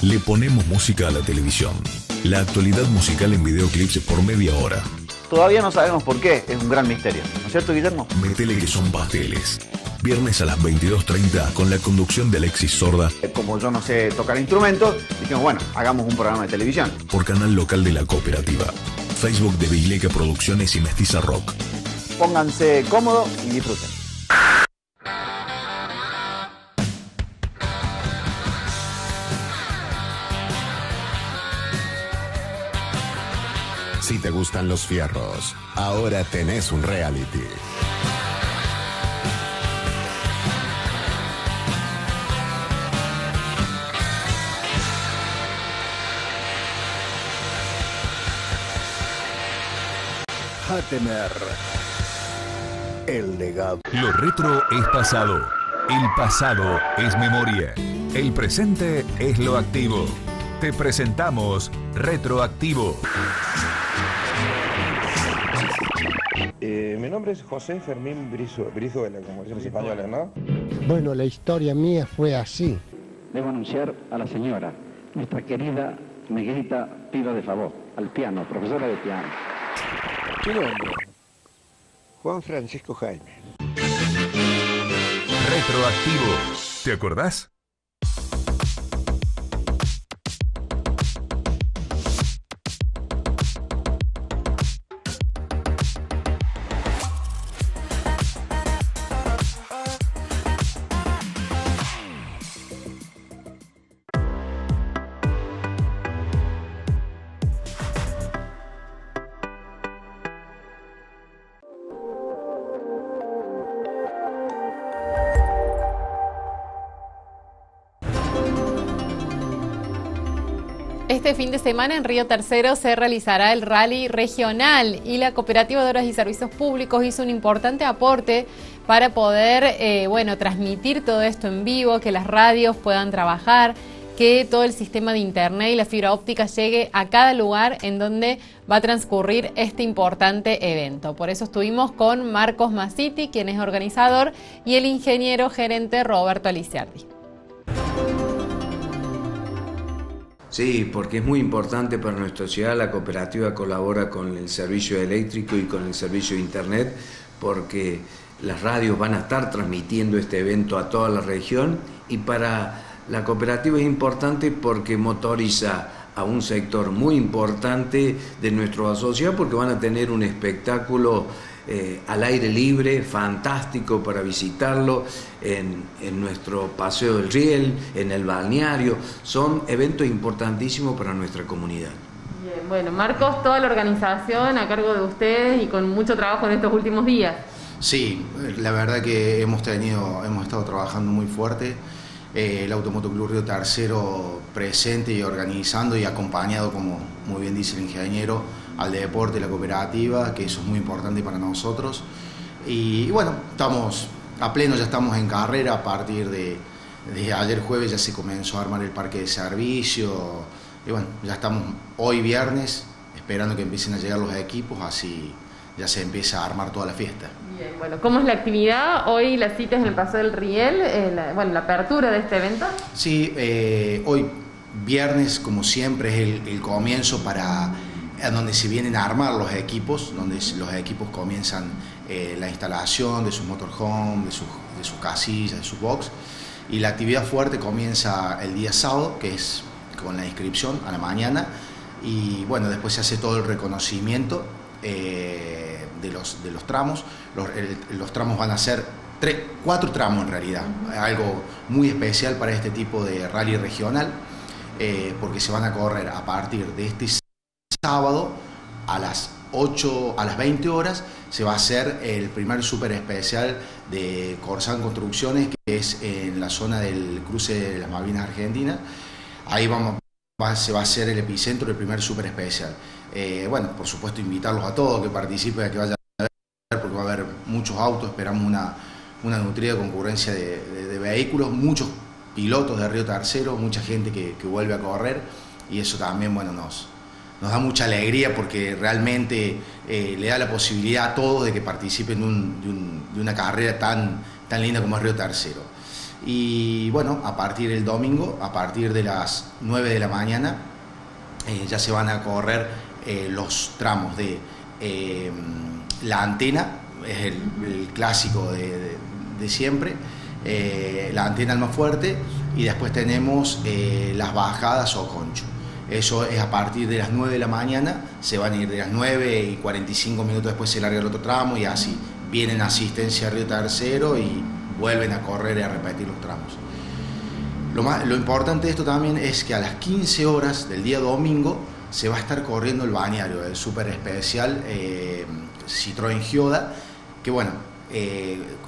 Le ponemos música a la televisión. La actualidad musical en videoclips por media hora. Todavía no sabemos por qué, es un gran misterio, ¿no es cierto, Guillermo? Metele que son pasteles. Viernes a las 22:30 con la conducción de Alexis Sorda. Como yo no sé tocar instrumentos, dijimos, bueno, hagamos un programa de televisión. Por Canal Local de la Cooperativa. Facebook de Vileca Producciones y Mestiza Rock. Pónganse cómodos y disfruten. Si te gustan los fierros, ahora tenés un reality. Hatemer. El legado. Lo retro es pasado. El pasado es memoria. El presente es lo activo. Te presentamos Retroactivo. Mi nombre es José Fermín Brizo, de la Comunicación Española, ¿no? Bueno, la historia mía fue así. Debo anunciar a la señora, nuestra querida Miguelita Pido de Favor, al piano, profesora de piano. Mi nombre, Juan Francisco Jaime. Retroactivo, ¿te acordás? Este fin de semana en Río Tercero se realizará el Rally Regional y la Cooperativa de Obras y Servicios Públicos hizo un importante aporte para poder transmitir todo esto en vivo, que las radios puedan trabajar, que todo el sistema de internet y la fibra óptica llegue a cada lugar en donde va a transcurrir este importante evento. Por eso estuvimos con Marcos Massiti, quien es organizador, y el ingeniero gerente Roberto Aliciardi. Sí, porque es muy importante para nuestra ciudad. La cooperativa colabora con el servicio eléctrico y con el servicio de internet, porque las radios van a estar transmitiendo este evento a toda la región, y para la cooperativa es importante porque motoriza a un sector muy importante de nuestros asociados, porque van a tener un espectáculo al aire libre, fantástico para visitarlo, en nuestro Paseo del Riel, en el balneario. Son eventos importantísimos para nuestra comunidad. Bien, bueno, Marcos, toda la organización a cargo de ustedes y con mucho trabajo en estos últimos días. Sí, la verdad que hemos estado trabajando muy fuerte. El Automotoclub Río Tercero presente y organizando y acompañado, como muy bien dice el ingeniero, al deporte, la cooperativa, que eso es muy importante para nosotros. Y bueno, estamos a pleno, ya estamos en carrera. A partir de ayer jueves ya se comenzó a armar el parque de servicio. Y bueno, ya estamos hoy viernes esperando que empiecen a llegar los equipos, así ya se empieza a armar toda la fiesta. Bien, bueno, ¿cómo es la actividad? Hoy la cita es en el Paseo del Riel, la apertura de este evento. Sí, hoy viernes, como siempre, es el comienzo para... en donde se vienen a armar los equipos, donde los equipos comienzan la instalación de sus motorhome, de sus casillas, de sus box. Y la actividad fuerte comienza el día sábado, que es con la inscripción a la mañana. Y bueno, después se hace todo el reconocimiento de los tramos. Los tramos van a ser 4 tramos en realidad, algo muy especial para este tipo de rally regional, porque se van a correr a partir de este sábado a las 20 horas se va a hacer el primer super especial de Corsán Construcciones, que es en la zona del cruce de las Malvinas Argentinas. Ahí se va a hacer el epicentro del primer super especial. Bueno, por supuesto, invitarlos a todos que participen, a que vayan a ver, porque va a haber muchos autos. Esperamos una nutrida concurrencia de vehículos, muchos pilotos de Río Tercero, mucha gente que vuelve a correr, y eso también, bueno, nos da mucha alegría, porque realmente le da la posibilidad a todos de que participen de una carrera tan linda como es Río Tercero. Y bueno, a partir del domingo, a partir de las 9 de la mañana, ya se van a correr los tramos de La Antena, es el clásico de siempre, La Antena Almafuerte, y después tenemos las bajadas o Concho. Eso es a partir de las 9 de la mañana, se van a ir de las 9 y 45 minutos después se larga el otro tramo, y así vienen a asistencia a Río Tercero y vuelven a correr y a repetir los tramos. Lo importante de esto también es que a las 15 horas del día domingo se va a estar corriendo el balneario, el super especial Citroën Gioda, que bueno,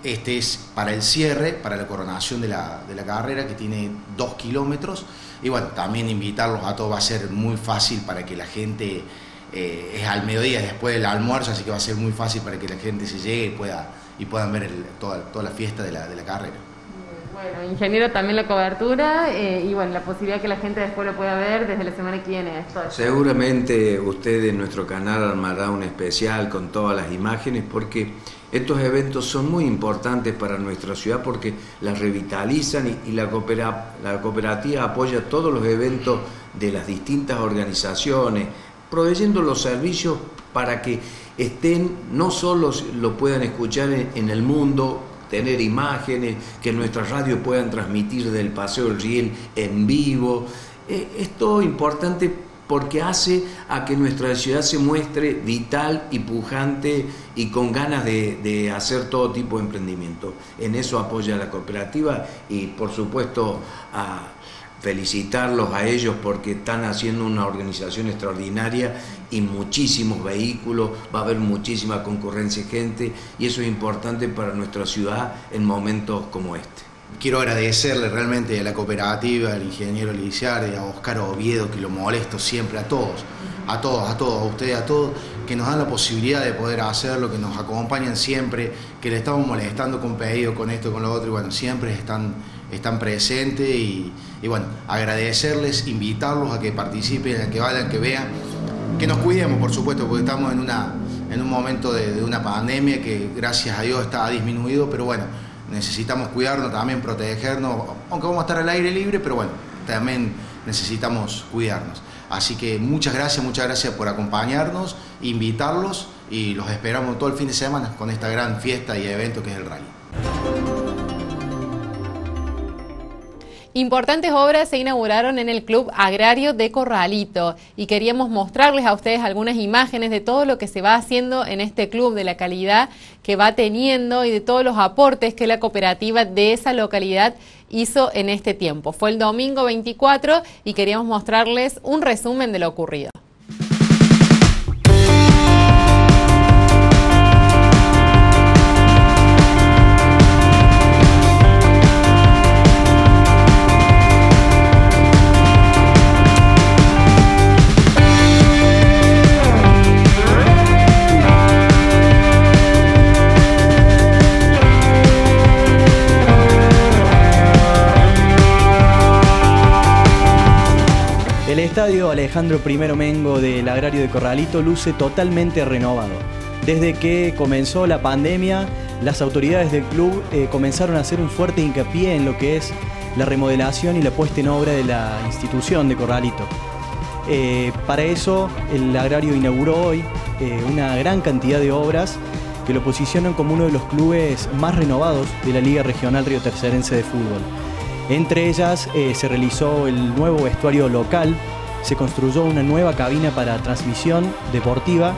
este es para el cierre, para la coronación de la carrera, que tiene 2 kilómetros. Y bueno, también invitarlos a todos. Va a ser muy fácil para que la gente, es al mediodía después del almuerzo, así que va a ser muy fácil para que la gente se llegue y puedan ver toda la fiesta de la carrera. Bueno, ingeniero, también la cobertura y bueno, la posibilidad que la gente después lo pueda ver desde la semana que viene. Seguramente usted en nuestro canal armará un especial con todas las imágenes, porque estos eventos son muy importantes para nuestra ciudad, porque las revitalizan y la cooperativa apoya todos los eventos de las distintas organizaciones, proveyendo los servicios para que estén, no solo lo puedan escuchar en el mundo, tener imágenes, que nuestras radios puedan transmitir del Paseo del Riel en vivo. Es todo importante porque hace a que nuestra ciudad se muestre vital y pujante y con ganas de hacer todo tipo de emprendimiento. En eso apoya a la cooperativa y por supuesto a felicitarlos a ellos, porque están haciendo una organización extraordinaria y muchísimos vehículos, va a haber muchísima concurrencia de gente y eso es importante para nuestra ciudad en momentos como este. Quiero agradecerle realmente a la cooperativa, al ingeniero Lizardi, a Oscar Oviedo, que lo molesto siempre, a todos, a ustedes, a todos, que nos dan la posibilidad de poder hacerlo, que nos acompañan siempre, que le estamos molestando con pedido, con esto, con lo otro, y bueno, siempre están presentes y bueno, agradecerles, invitarlos a que participen, a que vayan, que vean, que nos cuidemos, por supuesto, porque estamos en un momento de una pandemia que gracias a Dios está disminuido, pero bueno, necesitamos cuidarnos también, protegernos, aunque vamos a estar al aire libre, pero bueno, también necesitamos cuidarnos. Así que muchas gracias por acompañarnos, invitarlos y los esperamos todo el fin de semana con esta gran fiesta y evento que es el Rally. Importantes obras se inauguraron en el Club Agrario de Corralito y queríamos mostrarles a ustedes algunas imágenes de todo lo que se va haciendo en este club, de la calidad que va teniendo y de todos los aportes que la cooperativa de esa localidad hizo en este tiempo. Fue el domingo 24 y queríamos mostrarles un resumen de lo ocurrido. El estadio Alejandro I Mengo del Agrario de Corralito luce totalmente renovado. Desde que comenzó la pandemia, las autoridades del club comenzaron a hacer un fuerte hincapié en lo que es la remodelación y la puesta en obra de la institución de Corralito. Para eso, el Agrario inauguró hoy una gran cantidad de obras que lo posicionan como uno de los clubes más renovados de la Liga Regional Río Tercerense de Fútbol. Entre ellas se realizó el nuevo vestuario local, se construyó una nueva cabina para transmisión deportiva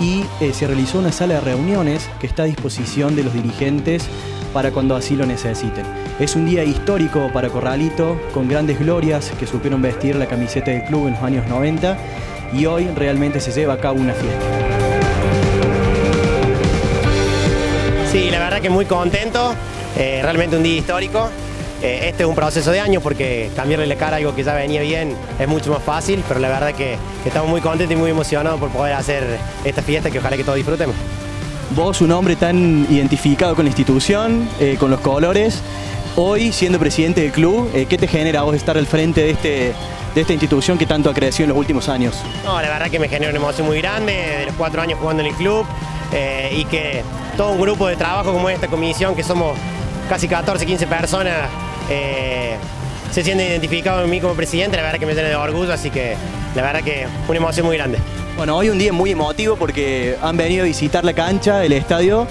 y se realizó una sala de reuniones que está a disposición de los dirigentes para cuando así lo necesiten. Es un día histórico para Corralito, con grandes glorias que supieron vestir la camiseta del club en los años 90 y hoy realmente se lleva a cabo una fiesta. Sí, la verdad que muy contento, realmente un día histórico. Este es un proceso de años porque cambiarle la cara a algo que ya venía bien es mucho más fácil, pero la verdad que estamos muy contentos y muy emocionados por poder hacer esta fiesta que ojalá que todos disfrutemos. Vos, un hombre tan identificado con la institución, con los colores, hoy siendo presidente del club, ¿qué te genera a vos estar al frente de esta institución que tanto ha crecido en los últimos años? No, la verdad que me genera una emoción muy grande, de los 4 años jugando en el club y que todo un grupo de trabajo como esta comisión, que somos casi 14, 15 personas, se siente identificado en mí como presidente, la verdad que me llena de orgullo, así que la verdad que una emoción muy grande. Bueno, hoy un día muy emotivo porque han venido a visitar la cancha, el estadio,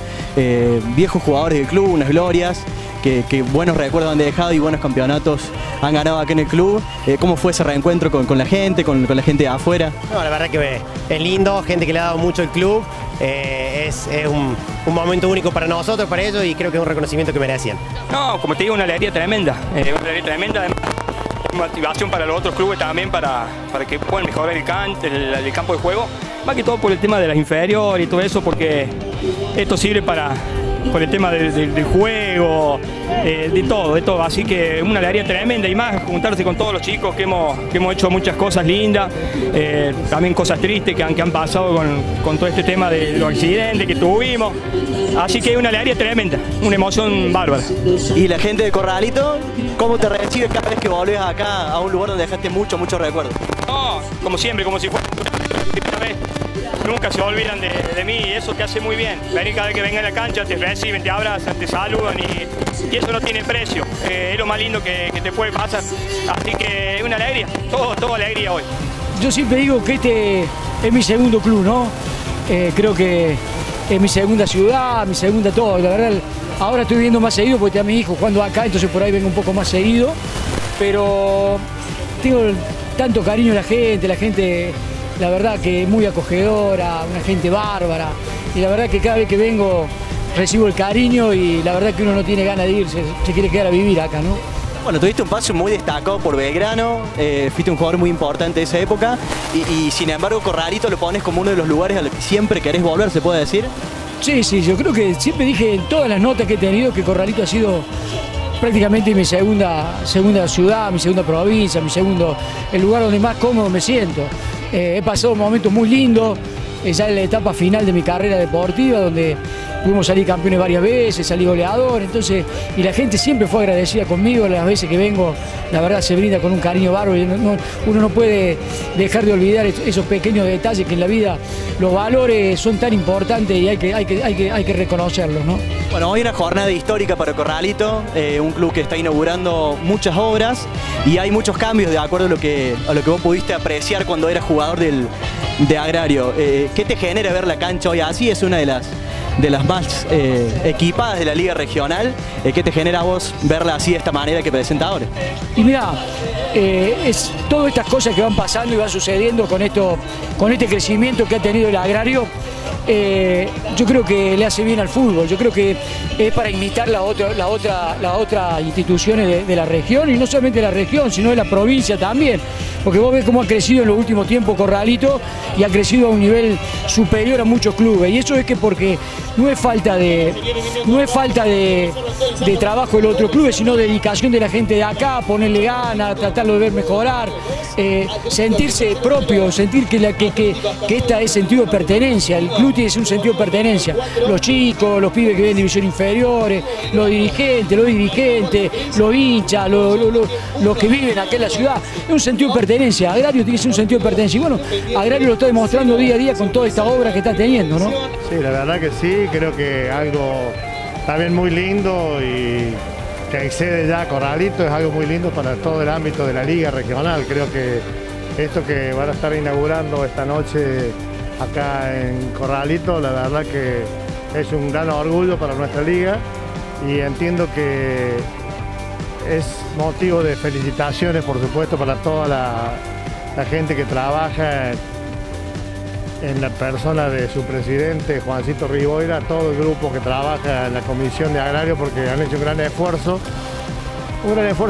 viejos jugadores del club, unas glorias, que buenos recuerdos han dejado y buenos campeonatos han ganado acá en el club. ¿Cómo fue ese reencuentro con la gente, con la gente de afuera? No, la verdad que es lindo, gente que le ha dado mucho al club, es un momento único para nosotros, para ellos, y creo que es un reconocimiento que merecían. No, como te digo, una alegría tremenda, además motivación para los otros clubes también para que puedan mejorar el campo de juego, más que todo por el tema de las inferiores y todo eso, porque esto sirve para por el tema del juego, de todo. Así que una alegría tremenda y más juntarse con todos los chicos que hemos hecho muchas cosas lindas, también cosas tristes que han pasado con todo este tema de los accidentes que tuvimos. Así que una alegría tremenda, una emoción bárbara. ¿Y la gente de Corralito, cómo te recibe cada vez que volvés acá a un lugar donde dejaste muchos recuerdos? No, como siempre, como si fuera la primera vez. Nunca se olvidan de mí y eso te hace muy bien. Venir cada vez que venga a la cancha, te reciben, te abrazan, te saludan y eso no tiene precio. Es lo más lindo que te puede pasar. Así que es una alegría, todo alegría hoy. Yo siempre digo que este es mi segundo club, ¿no? Creo que es mi segunda ciudad, mi segunda todo. La verdad, ahora estoy viendo más seguido porque está mi hijo jugando acá, entonces por ahí vengo un poco más seguido. Pero tengo tanto cariño a la gente... La verdad que muy acogedora, una gente bárbara. Y la verdad que cada vez que vengo recibo el cariño y la verdad que uno no tiene ganas de irse, se quiere quedar a vivir acá, ¿no? Bueno, tuviste un paso muy destacado por Belgrano, fuiste un jugador muy importante de esa época y sin embargo Corralito lo pones como uno de los lugares a los que siempre querés volver, ¿se puede decir? Sí, yo creo que siempre dije en todas las notas que he tenido que Corralito ha sido prácticamente mi segunda ciudad, mi segunda provincia, el lugar donde más cómodo me siento. He pasado momentos muy lindos, ya en la etapa final de mi carrera deportiva, donde pudimos salir campeones varias veces, salí goleador, entonces, y la gente siempre fue agradecida conmigo, las veces que vengo, la verdad se brinda con un cariño bárbaro, y uno no puede dejar de olvidar esos pequeños detalles que en la vida los valores son tan importantes y hay que reconocerlos, ¿no? Bueno, hoy una jornada histórica para Corralito, un club que está inaugurando muchas obras y hay muchos cambios de acuerdo a lo que vos pudiste apreciar cuando eras jugador de Agrario. ¿Qué te genera ver la cancha hoy así? Es una de las más equipadas de la Liga Regional. ¿Qué te genera a vos verla así de esta manera que presenta ahora? Y mirá, es todas estas cosas que van pasando y van sucediendo con este crecimiento que ha tenido el Agrario, yo creo que le hace bien al fútbol, yo creo que es para imitar las otras instituciones de la región, y no solamente de la región, sino de la provincia también, porque vos ves cómo ha crecido en los últimos tiempos Corralito y ha crecido a un nivel superior a muchos clubes, y eso es que porque no es falta de trabajo del otro club, sino dedicación de la gente de acá, ponerle ganas, tratarlo de ver mejorar, sentirse propio, sentir que esta es sentido de pertenencia, el club tiene un sentido de pertenencia, los chicos, los pibes que ven división inferiores, los dirigentes, los hinchas, los que viven acá en la ciudad, es un sentido de pertenencia, Agrario tiene un sentido de pertenencia y bueno, Agrario lo está demostrando día a día con toda esta obra que está teniendo, ¿no? Sí, la verdad que sí, creo que algo también muy lindo y que excede ya a Corralito, es algo muy lindo para todo el ámbito de la Liga Regional. Creo que esto que van a estar inaugurando esta noche acá en Corralito, la verdad que es un gran orgullo para nuestra liga y entiendo que es motivo de felicitaciones, por supuesto, para toda la gente que trabaja en la persona de su presidente, Juancito Riboira, todo el grupo que trabaja en la Comisión de Agrario, porque han hecho un gran esfuerzo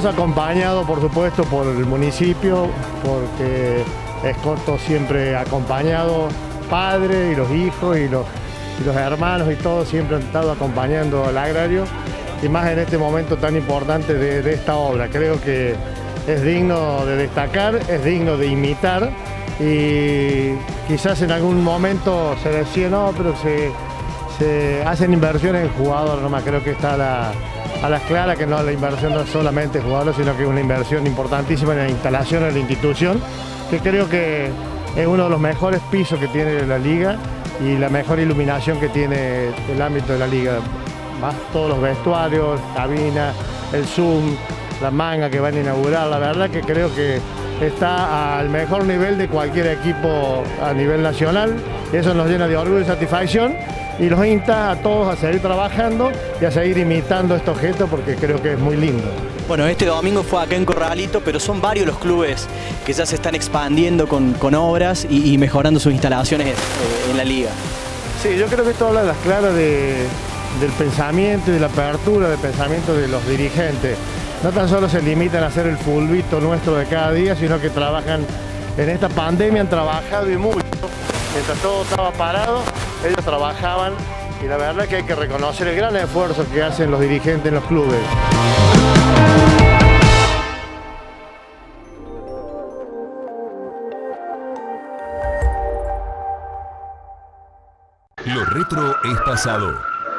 acompañado, por supuesto, por el municipio, porque Escoto siempre acompañado, padre y los hijos y los hermanos y todos siempre han estado acompañando al Agrario, y más en este momento tan importante de esta obra. Creo que es digno de destacar, es digno de imitar, y quizás en algún momento se decía no, pero se hacen inversiones en jugadores nomás. Creo que está a las claras que no, la inversión no es solamente jugadores, sino que es una inversión importantísima en la instalación de la institución, que creo que es uno de los mejores pisos que tiene la liga y la mejor iluminación que tiene el ámbito de la liga, más todos los vestuarios, cabina, el Zoom, la manga que van a inaugurar. La verdad que creo que está al mejor nivel de cualquier equipo a nivel nacional. Eso nos llena de orgullo y satisfacción y los insta a todos a seguir trabajando y a seguir imitando estos gestos porque creo que es muy lindo. Bueno, este domingo fue acá en Corralito, pero son varios los clubes que ya se están expandiendo con obras y mejorando sus instalaciones en la liga. Sí, yo creo que esto habla a las claras del pensamiento y de la apertura del pensamiento de los dirigentes. No tan solo se limitan a hacer el fulbito nuestro de cada día, sino que trabajan en esta pandemia, han trabajado y mucho. Mientras todo estaba parado, ellos trabajaban Y la verdad es que hay que reconocer el gran esfuerzo que hacen los dirigentes en los clubes. Lo retro es pasado,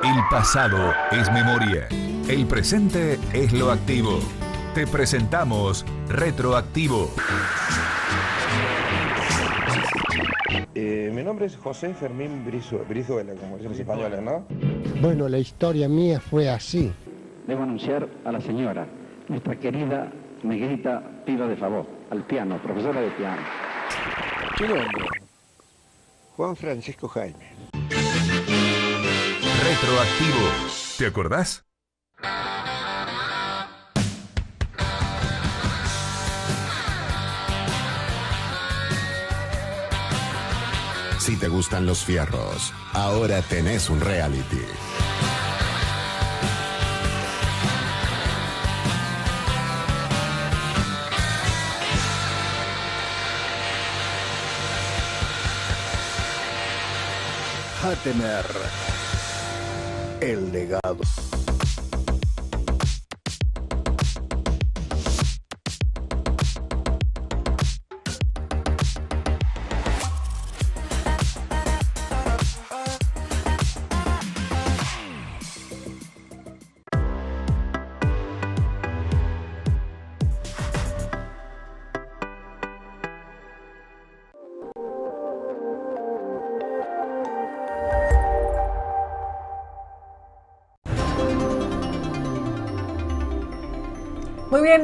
el pasado es memoria, el presente es lo activo. Te presentamos Retroactivo. Mi nombre es José Fermín Brizo de la Comunicación Española, ¿no? Bueno, la historia mía fue así. Debo anunciar a la señora, nuestra querida Miguelita Piva de Favor, al piano, profesora de piano. Mi nombre, Juan Francisco Jaime. Retroactivo, ¿te acordás? Si te gustan los fierros, ahora tenés un reality. Hatemer, el legado.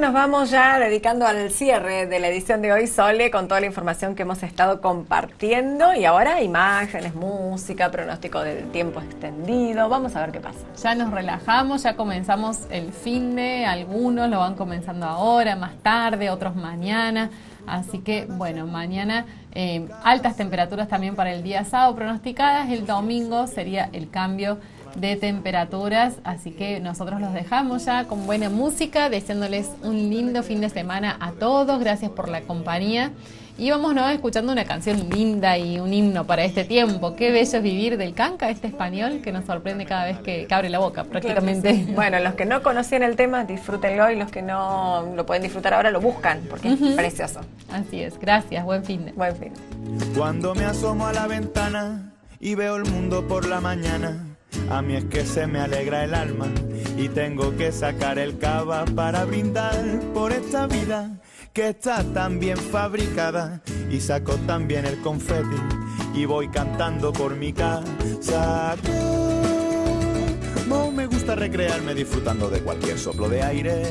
Nos vamos ya dedicando al cierre de la edición de hoy, Sole, con toda la información que hemos estado compartiendo. Y ahora imágenes, música, pronóstico del tiempo extendido. Vamos a ver qué pasa. Ya nos relajamos, ya comenzamos el finde. Algunos lo van comenzando ahora, más tarde, otros mañana. Así que, bueno, mañana altas temperaturas también para el día sábado pronosticadas. El domingo sería el cambio de temperaturas, así que nosotros los dejamos ya con buena música, deseándoles un lindo fin de semana a todos, gracias por la compañía y vámonos escuchando una canción linda y un himno para este tiempo. Qué bello es vivir, del Canca, este español que nos sorprende cada vez que abre la boca prácticamente. Claro, sí. Bueno, los que no conocían el tema, disfrútenlo, y los que no lo pueden disfrutar ahora lo buscan porque es precioso. Así es, gracias, buen fin de... Buen fin. Cuando me asomo a la ventana y veo el mundo por la mañana, a mí es que se me alegra el alma y tengo que sacar el cava para brindar por esta vida que está tan bien fabricada, y saco también el confeti y voy cantando por mi casa. No me gusta recrearme disfrutando de cualquier soplo de aire.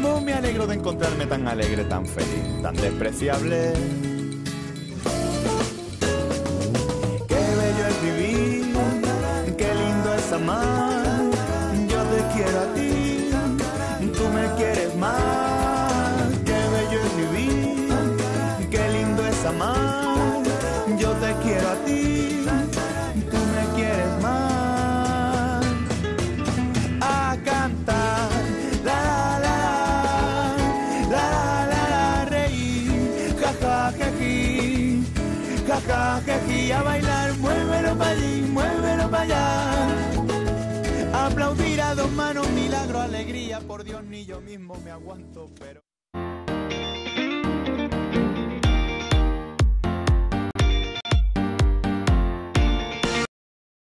No me alegro de encontrarme tan alegre, tan feliz, tan despreciable. Yo te quiero a ti, tú me quieres más. Qué bello es vivir, qué lindo es amar. Yo te quiero a ti, tú me quieres más. A cantar, la la la, reír, jaja jeji, jaja jeji, a bailar, muévelo pa' allí, muévelo pa' allá. Aplaudir a dos manos, milagro, alegría, por Dios, ni yo mismo me aguanto, pero...